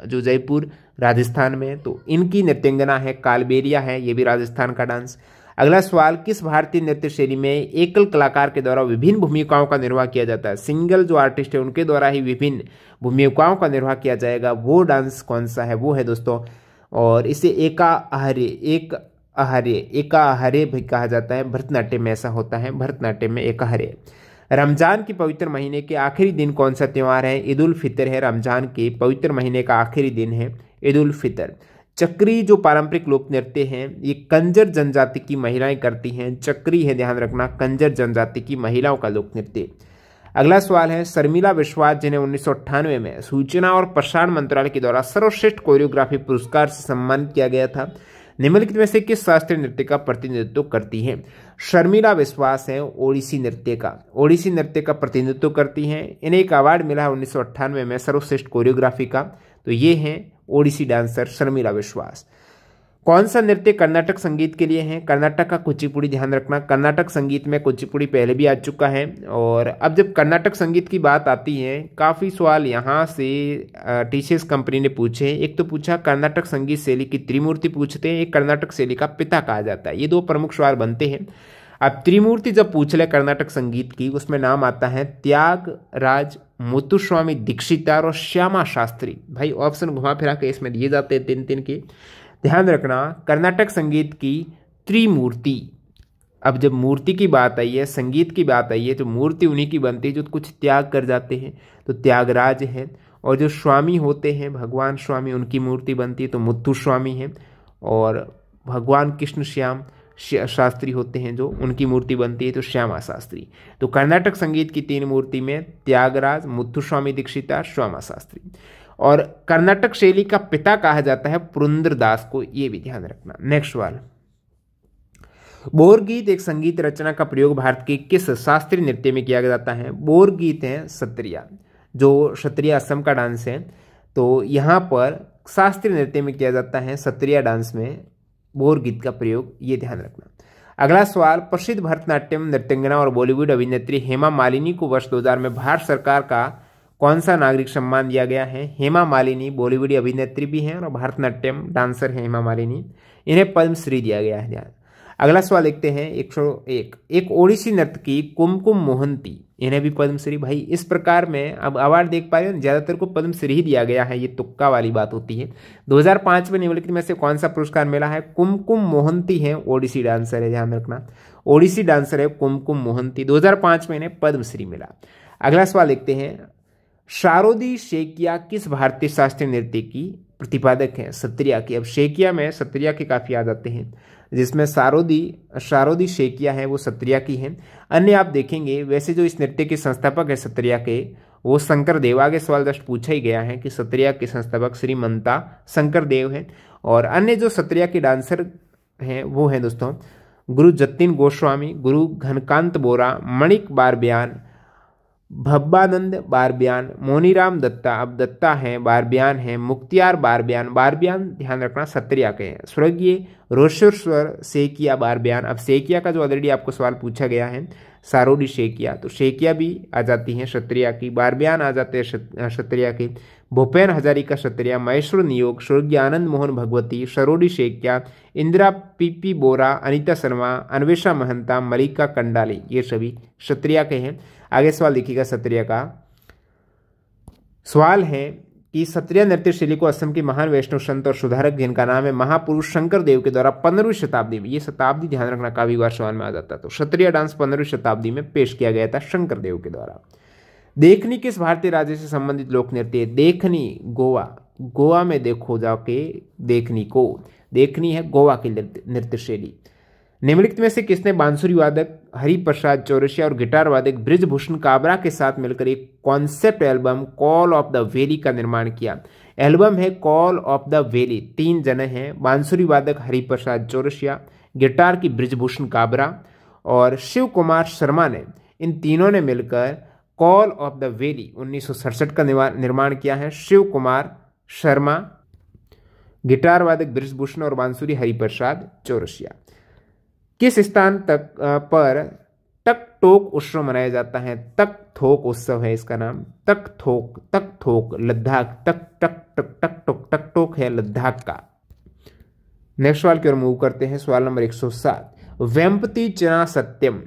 जो जयपुर राजस्थान में, तो इनकी नृत्यंगना है कालबेलिया है, ये भी राजस्थान का डांस। अगला सवाल, किस भारतीय नृत्य शैली में एकल कलाकार के द्वारा विभिन्न भूमिकाओं का निर्वाह किया जाता है। सिंगल जो आर्टिस्ट है उनके द्वारा ही विभिन्न भूमिकाओं का निर्वाह किया जाएगा, वो डांस कौन सा है, वो है दोस्तों, और इसे एका आहार्य, एक आहार्य, एका आहार्य भी कहा जाता है। भरतनाट्यम में ऐसा होता है, भरतनाट्यम में एकाहार्य। रमज़ान के पवित्र महीने के आखिरी दिन कौन सा त्यौहार है। ईद उल फितर है, रमज़ान के पवित्र महीने का आखिरी दिन है ईद उल फितर। चक्री जो पारंपरिक लोक नृत्य हैं, ये कंजर जनजाति की महिलाएं करती हैं। चक्री है, ध्यान रखना, कंजर जनजाति की महिलाओं का लोक नृत्य। अगला सवाल है, शर्मिला विश्वास जिन्हें उन्नीस सौ अट्ठानवे में सूचना और प्रसारण मंत्रालय के द्वारा सर्वश्रेष्ठ कोरियोग्राफी पुरस्कार से सम्मानित किया गया था, निम्नलिखित में से किस शास्त्रीय नृत्य का प्रतिनिधित्व करती हैं। शर्मिला विश्वास है ओडिसी नृत्य का, ओडिसी नृत्य का प्रतिनिधित्व करती हैं। इन्हें एक अवार्ड मिला है उन्नीस सौ अट्ठानवे में सर्वश्रेष्ठ कोरियोग्राफी का। तो ये हैं ओडिसी डांसर शर्मिला विश्वास। कौन सा नृत्य कर्नाटक संगीत के लिए है। कर्नाटक का कुचिपुड़ी, ध्यान रखना, कर्नाटक संगीत में कुचिपुड़ी पहले भी आ चुका है। और अब जब कर्नाटक संगीत की बात आती है, काफ़ी सवाल यहाँ से टीसीएस कंपनी ने पूछे। एक तो पूछा कर्नाटक संगीत शैली की त्रिमूर्ति पूछते हैं, एक कर्नाटक शैली का पिता कहा जाता है। ये दो प्रमुख सवाल बनते हैं। अब त्रिमूर्ति जब पूछ ले कर्नाटक संगीत की, उसमें नाम आता है त्यागराज, मुत्तुस्वामी दीक्षितार और श्यामा शास्त्री। भाई ऑप्शन घुमा फिरा के इसमें दिए जाते हैं तीन तीन के, ध्यान रखना। कर्नाटक संगीत की त्रिमूर्ति, अब जब मूर्ति की बात आई है, संगीत की बात आई है, तो मूर्ति उन्हीं की बनती है जो कुछ त्याग कर जाते हैं, तो त्यागराज हैं। और जो स्वामी होते हैं, भगवान स्वामी, उनकी मूर्ति बनती है, तो मुत्तुस्वामी हैं। और भगवान कृष्ण श्याम शास्त्री होते हैं, जो उनकी मूर्ति बनती है, तो श्यामा शास्त्री। तो कर्नाटक संगीत की तीन मूर्ति में त्यागराज, मुत्तुस्वामी दीक्षितार, श्यामा शास्त्री। और कर्नाटक शैली का पिता कहा जाता है पुरंदर दास को, ये भी ध्यान रखना। नेक्स्ट सवाल, बोरगीत एक संगीत रचना का प्रयोग भारत के किस शास्त्रीय नृत्य में किया जाता है। बोरगीत है सत्रिया, जो सत्रिया असम का डांस है, तो यहाँ पर शास्त्रीय नृत्य में किया जाता है, सत्रिया डांस में बोरगीत का प्रयोग, ये ध्यान रखना। अगला सवाल, प्रसिद्ध भरतनाट्यम नृत्यंगना और बॉलीवुड अभिनेत्री हेमा मालिनी को वर्ष दो हज़ार में भारत सरकार का कौन सा नागरिक सम्मान दिया गया है। हेमा मालिनी बॉलीवुड अभिनेत्री भी हैं और भरतनाट्यम डांसर हैं हेमा मालिनी, इन्हें पद्मश्री दिया गया है, ध्यान। अगला सवाल देखते हैं, एक सौ एक एक ओडिसी नर्तकी कुमकुम मोहंती, इन्हें भी पद्मश्री। भाई इस प्रकार में अब अवार्ड देख पा रहे हैं, ज़्यादातर को पद्मश्री ही दिया गया है, ये तुक्का वाली बात होती है। दो हज़ार पाँच में निम्नलिखित में से कौन सा पुरस्कार मिला है। कुमकुम मोहंती है ओडिसी डांसर है, ध्यान रखना, ओडिसी डांसर है कुमकुम मोहंती, दो हज़ार पाँच में इन्हें पद्मश्री मिला। अगला सवाल देखते हैं, शारोदी शेकिया किस भारतीय शास्त्रीय नृत्य की प्रतिपादक है। सत्रिया की, अब शेकिया में सत्रिया के काफ़ी आ जाते हैं, जिसमें शारोदी शारोदी शेकिया है वो सत्रिया की है। अन्य आप देखेंगे, वैसे जो इस नृत्य के संस्थापक है सत्रिया के, वो शंकर देव, आगे सवाल दस्ट पूछा ही गया है कि सत्रिया के संस्थापक श्री मंता शंकर देव हैं। और अन्य जो सत्रिया के डांसर हैं वो हैं दोस्तों गुरु जतिन गोस्वामी, गुरु घनकांत बोरा, मणिक बारब्यान, भब्बानंद बारब्यान, मोनीराम दत्ता, अब दत्ता हैं, बारब्यान हैं, मुख्तियार बारब्यान, बारब्यान ध्यान रखना सत्रिया के हैं, स्वर्गीय रोशेश्वर शेकिया बारब्यान। अब शेकिया का जो ऑलरेडी आपको सवाल पूछा गया है, सारोडी शेकिया, तो शेकिया भी आ जाती हैं सत्रिया की, बारब्यान आ जाते हैं सत्रिया के, भूपेन हजारिका सत्रिया, महेश्वर नियोग, स्वर्गीय आनंद मोहन भगवती, सरोडी शेकिया, इंदिरा पीपी बोरा, अनिता शर्मा, अन्वेषा महंता, मलिका कंडाले, ये सभी सत्रिया के हैं। आगे सवाल देखिएगा सत्रिया का, सवाल है कि सत्रिया नृत्य शैली को असम के महान वैष्णव संत और सुधारक जिनका नाम है महापुरुष शंकर देव के द्वारा पंद्रहवीं शताब्दी में, ये शताब्दी ध्यान रखना काफी बार सवाल में आ जाता, तो सत्रिया डांस पंद्रहवीं शताब्दी में पेश किया गया था शंकर देव के द्वारा। देखनी किस भारतीय राज्य से संबंधित लोक नृत्य? देखनी गोवा, गोवा में देखो जाके देखनी को, देखनी है गोवा की नृत्य शैली। निम्नलिखित में से किसने बांसुरी वादक हरिप्रसाद चौरसिया और गिटार वादक ब्रिजभूषण काबरा के साथ मिलकर एक concept album call of the valley का निर्माण किया? एल्बम है कॉल ऑफ द वेली, तीन जने हैं, बांसुरी वादक हरिप्रसाद चौरसिया, गिटार की ब्रिजभूषण काबरा और शिव कुमार शर्मा ने, इन तीनों ने मिलकर कॉल ऑफ द वेली उन्नीस सौ सड़सठ का निर्माण किया है। शिव कुमार शर्मा, गिटार वादक ब्रिजभूषण और बांसुरी हरिप्रसाद चौरसिया। किस स्थान तक पर तक टोक उत्सव मनाया जाता है? तक थोक उत्सव है इसका नाम, तक थोक, तक थोक लद्दाख, तक टक टक टक टोक, तक टोक है लद्दाख का। नेक्स्ट सवाल की ओर मूव करते हैं, सवाल नंबर एक सौ सात, वेम्पति चना सत्यम,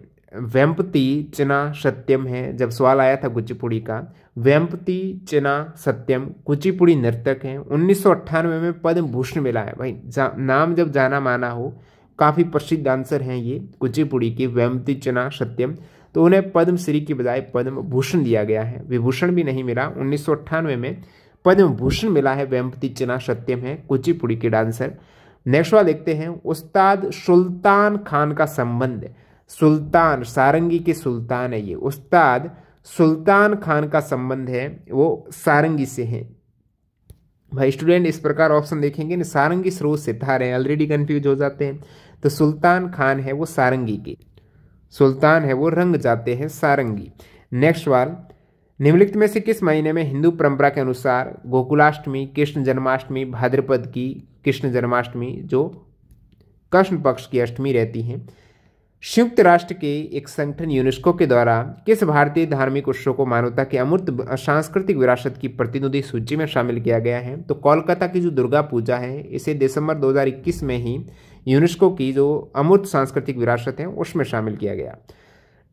वेम्पति चना सत्यम है, जब सवाल आया था कुचिपुड़ी का, वेम्पति चना सत्यम कुचिपुड़ी नर्तक हैं, उन्नीस सौ अट्ठानवे में पद्म भूषण मिला है। भाई नाम जब जाना माना हो, काफ़ी प्रसिद्ध डांसर हैं ये कुचिपुड़ी के, वेम्पति चना सत्यम, तो उन्हें पद्मश्री की बजाय पद्म भूषण दिया गया है, विभूषण भी नहीं मिला, उन्नीस सौ अट्ठानवे में पद्म भूषण मिला है। वेम्पति चना सत्यम है कुचिपुड़ी के डांसर। नेक्स्ट वाला देखते हैं, उस्ताद सुल्तान खान का संबंध, सुल्तान सारंगी के सुल्तान है ये, उस्ताद सुल्तान खान का संबंध है वो सारंगी से हैं। भाई स्टूडेंट इस प्रकार ऑप्शन देखेंगे ना, सारंगी स्रोत सितार हैं, ऑलरेडी कंफ्यूज हो जाते हैं, तो सुल्तान खान है वो सारंगी के, सुल्तान है वो रंग जाते हैं सारंगी। नेक्स्ट वाल, निम्नलिखित में से किस महीने में हिंदू परंपरा के अनुसार गोकुलाष्टमी, कृष्ण जन्माष्टमी, भाद्रपद की कृष्ण जन्माष्टमी जो कृष्ण पक्ष की अष्टमी रहती हैं, संयुक्त राष्ट्र के एक संगठन यूनेस्को के द्वारा किस भारतीय धार्मिक उत्सव को मानवता के अमूर्त सांस्कृतिक विरासत की प्रतिनिधि सूची में शामिल किया गया है? तो कोलकाता की जो दुर्गा पूजा है, इसे दिसंबर दो हज़ार इक्कीस में ही यूनेस्को की जो अमूर्त सांस्कृतिक विरासत है उसमें शामिल किया गया।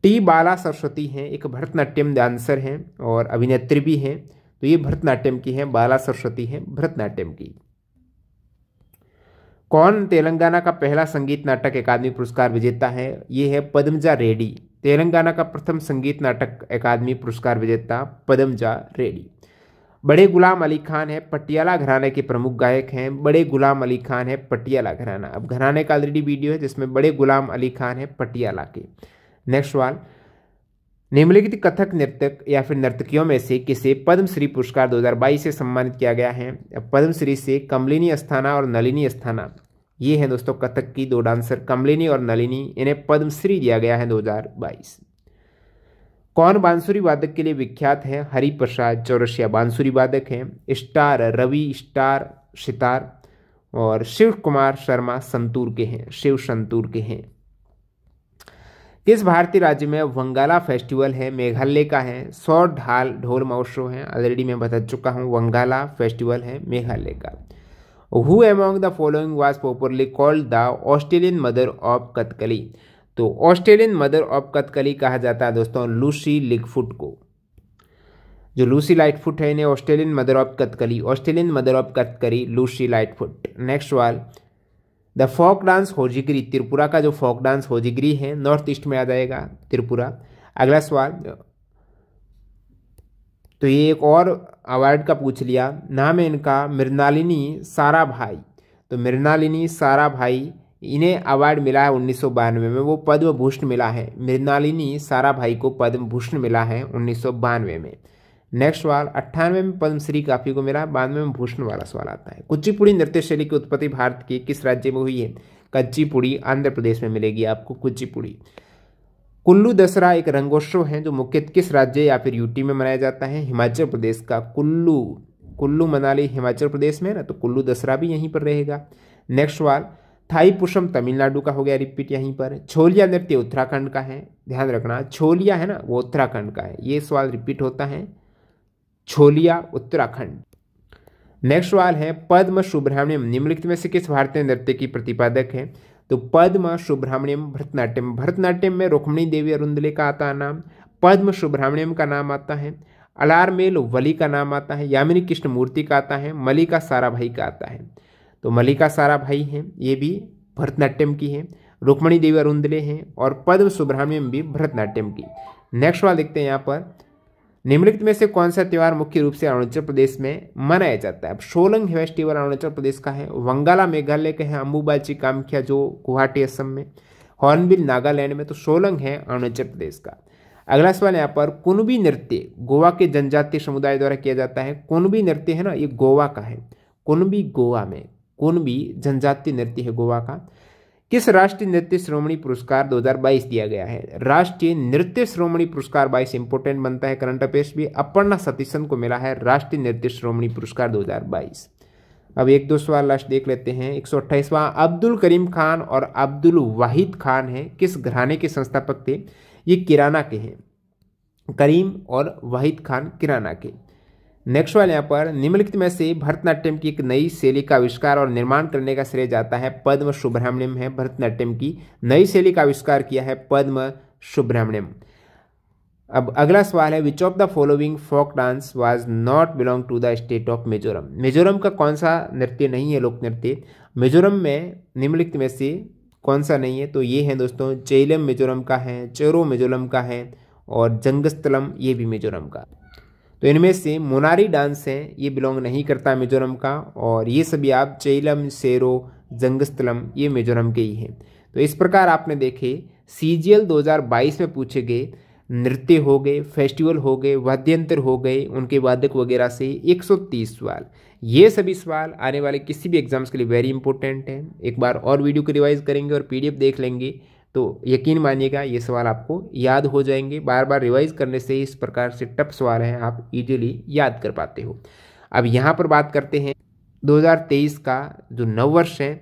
टी बाला सरस्वती हैं, एक भरतनाट्यम डांसर हैं और अभिनेत्री भी हैं, तो ये भरतनाट्यम की हैं, बाला सरस्वती हैं भरतनाट्यम की। कौन तेलंगाना का पहला संगीत नाटक अकादमी पुरस्कार विजेता है? ये है पद्मजा रेड्डी, तेलंगाना का प्रथम संगीत नाटक अकादमी पुरस्कार विजेता पद्मजा रेड्डी। बड़े गुलाम अली खान है, पटियाला घराने के प्रमुख गायक हैं, बड़े गुलाम अली खान है पटियाला घराना, अब घराने का ऑलरेडी वीडियो है जिसमें बड़े गुलाम अली खान है पटियाला के। नेक्स्ट वाल, निम्नलिखित कथक नृतक या फिर नर्तकियों में से किसे पद्मश्री पुरस्कार दो हज़ार बाईस से सम्मानित किया गया है? पद्मश्री से कमलिनी अस्थाना और नलिनी अस्थाना, ये हैं दोस्तों कथक की दो डांसर, कमलिनी और नलिनी, इन्हें पद्मश्री दिया गया है दो हज़ार बाईस। कौन बांसुरी वादक के लिए विख्यात है? हरिप्रसाद चौरसिया बांसुरी वादक हैं, स्टार रवि स्टार सितार और शिव कुमार शर्मा संतूर के हैं, शिव संतूर के हैं। किस भारतीय राज्य में वंगाला फेस्टिवल है? मेघालय का है, सौ ढाल ढोल महोत्सव है, ऑलरेडी मैं बता चुका हूँ वंगाला फेस्टिवल है मेघालय का। Who among the following was popularly called the Australian mother of Kathakali? तो ऑस्ट्रेलियन मदर ऑफ कथकली कहा जाता है दोस्तों लूसी लिगफुट को, जो लूसी लाइटफुट है इन्हें Australian mother of Kathakali, Australian mother of Kathakali Lucy Lightfoot. Next one, the folk dance Hojagiri, Tripura का जो फोक डांस होजीगिरी है, नॉर्थ ईस्ट में आ जाएगा त्रिपुरा। अगला सवाल, तो ये एक और अवार्ड का पूछ लिया, नाम है इनका मृणालिनी सारा भाई, तो मृणालिनी सारा भाई, इन्हें अवार्ड मिला है उन्नीस सौ बानवे में, वो पद्म भूषण मिला है, मृणालिनी सारा भाई को पद्म भूषण मिला है उन्नीस सौ बानवे में। नेक्स्ट वार अट्ठानवे में पद्मश्री काफी को मिला। बानवे में भूषण वाला सवाल आता है। कुचिपुड़ी नृत्य शैली की उत्पत्ति भारत के किस राज्य में हुई है? कच्चीपुड़ी आंध्र प्रदेश में मिलेगी आपको कुचिपुड़ी। कुल्लू दशहरा एक रंगोत्सव है जो मुख्यतः किस राज्य या फिर यूटी में मनाया जाता है? हिमाचल प्रदेश का कुल्लू, कुल्लू मनाली हिमाचल प्रदेश में ना, तो कुल्लू दशहरा भी यहीं पर रहेगा। नेक्स्ट वार थाई पुषम तमिलनाडु का हो गया, रिपीट यहीं पर। छोलिया नृत्य उत्तराखंड का है, ध्यान रखना छोलिया है ना वो उत्तराखंड का है, ये सवाल रिपीट होता है छोलिया उत्तराखंड। नेक्स्ट सवाल है पद्म सुब्रमण्यम निम्नलिखित में से किस भारतीय नृत्य की प्रतिपादक है? तो पद्म सुब्रमण्यम भरतनाट्यम, भरतनाट्यम में रुक्मिणी देवी अरुंधले का आता है नाम, पद्म सुब्रमण्यम का नाम आता है, अलारमेल वली का नाम आता है, यामिनी कृष्णमूर्ति का आता है, मलिका साराभाई का आता है। तो मलिका साराभाई हैं, ये भी भरतनाट्यम की है, रुक्मिणी देवी अरुंधले हैं और पद्म सुब्रमण्यम भी भरतनाट्यम की। नेक्स्ट सवाल देखते हैं यहाँ पर, निम्नलिखित में से कौन सा त्यौहार मुख्य रूप से अरुणाचल प्रदेश में मनाया जाता है? अब सोलंग फेस्टिवल अरुणाचल प्रदेश का है, वंगाला मेघालय के हैं, अंबुबाची कामख्या जो गुवाहाटी असम में, हॉर्नबिल नागालैंड में, तो सोलंग है अरुणाचल प्रदेश का। अगला सवाल यहाँ पर कुणबी नृत्य गोवा के जनजातीय समुदाय द्वारा किया जाता है। कुणबी नृत्य है ना ये गोवा का है, कुणबी गोवा में, कुणबी जनजातीय नृत्य है गोवा का। किस राष्ट्रीय नृत्य श्रोमणी पुरस्कार दो हज़ार बाईस दिया गया है? राष्ट्रीय नृत्य श्रोमणी पुरस्कार बाईस इंपोर्टेंट बनता है, करंट अफेयर्स भी। अपर्णा सतीशन को मिला है राष्ट्रीय नृत्य श्रोमणी पुरस्कार दो हज़ार बाईस। अब एक दो सवाल लास्ट देख लेते हैं। एक सौ अट्ठाईसवां अब्दुल करीम खान और अब्दुल वाहिद खान है किस घराने के संस्थापक थे? ये किराना के हैं, करीम और वाहिद खान किराना के। नेक्स्ट वाले यहाँ पर निम्नलिखित में से भरतनाट्यम की एक नई शैली का आविष्कार और निर्माण करने का श्रेय जाता है? पद्म सुब्रमण्यम है, भरतनाट्यम की नई शैली का आविष्कार किया है पद्म सुब्रमण्यम। अब अगला सवाल है which of the following folk dance was not belong to the state of Mizoram? Mizoram का कौन सा नृत्य नहीं है लोक नृत्य? मिजोरम में निम्नलिखित में से कौन सा नहीं है? तो ये हैं दोस्तों चेलम मिजोरम का है, चेरो मिजोरम का है और जंगस्तलम, ये भी मिजोरम का। तो इनमें से मोनारी डांस है ये बिलोंग नहीं करता मिजोरम का, और ये सभी आप चेलम, सेरो, जंगस्तलम ये मिजोरम के ही हैं। तो इस प्रकार आपने देखे सीजीएल दो हज़ार बाईस में पूछे गए नृत्य हो गए, फेस्टिवल हो गए, वाद्यंत्र हो गए, उनके वादक वगैरह से एक सौ तीस सवाल। ये सभी सवाल आने वाले किसी भी एग्जाम्स के लिए वेरी इंपॉर्टेंट हैं। एक बार और वीडियो को रिवाइज करेंगे और पीडीएफ देख लेंगे तो यकीन मानिएगा ये सवाल आपको याद हो जाएंगे। बार बार रिवाइज करने से इस प्रकार से टफ सवाल हैं आप इजीली याद कर पाते हो। अब यहाँ पर बात करते हैं दो हज़ार तेईस का जो नववर्ष है,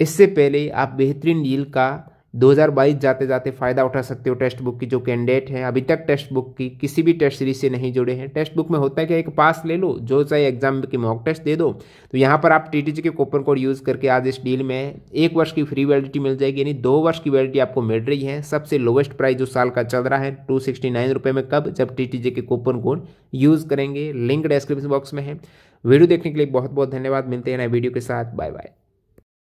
इससे पहले आप बेहतरीन डील का दो हज़ार बाईस जाते जाते फ़ायदा उठा सकते हो। टेक्स्ट बुक की जो कैंडिडेट हैं अभी तक टेक्स्ट बुक की किसी भी टेस्ट सीरीज से नहीं जुड़े हैं, टेक्स्ट बुक में होता है कि एक पास ले लो, जो चाहे एग्जाम के मॉक टेस्ट दे दो, तो यहाँ पर आप टीटीजी के कूपन कोड यूज़ करके आज इस डील में एक वर्ष की फ्री वैलिडिटी मिल जाएगी, यानी दो वर्ष की वैलिडिटी आपको मिल रही है। सबसे लोवेस्ट प्राइस जो साल का चल रहा है टू सिक्सटी नाइन रुपये में, कब? जब टीटीजी के कूपन कोड यूज़ करेंगे। लिंक डिस्क्रिप्शन बॉक्स में है। वीडियो देखने के लिए बहुत बहुत धन्यवाद। मिलते हैं नए वीडियो के साथ, बाय बाय।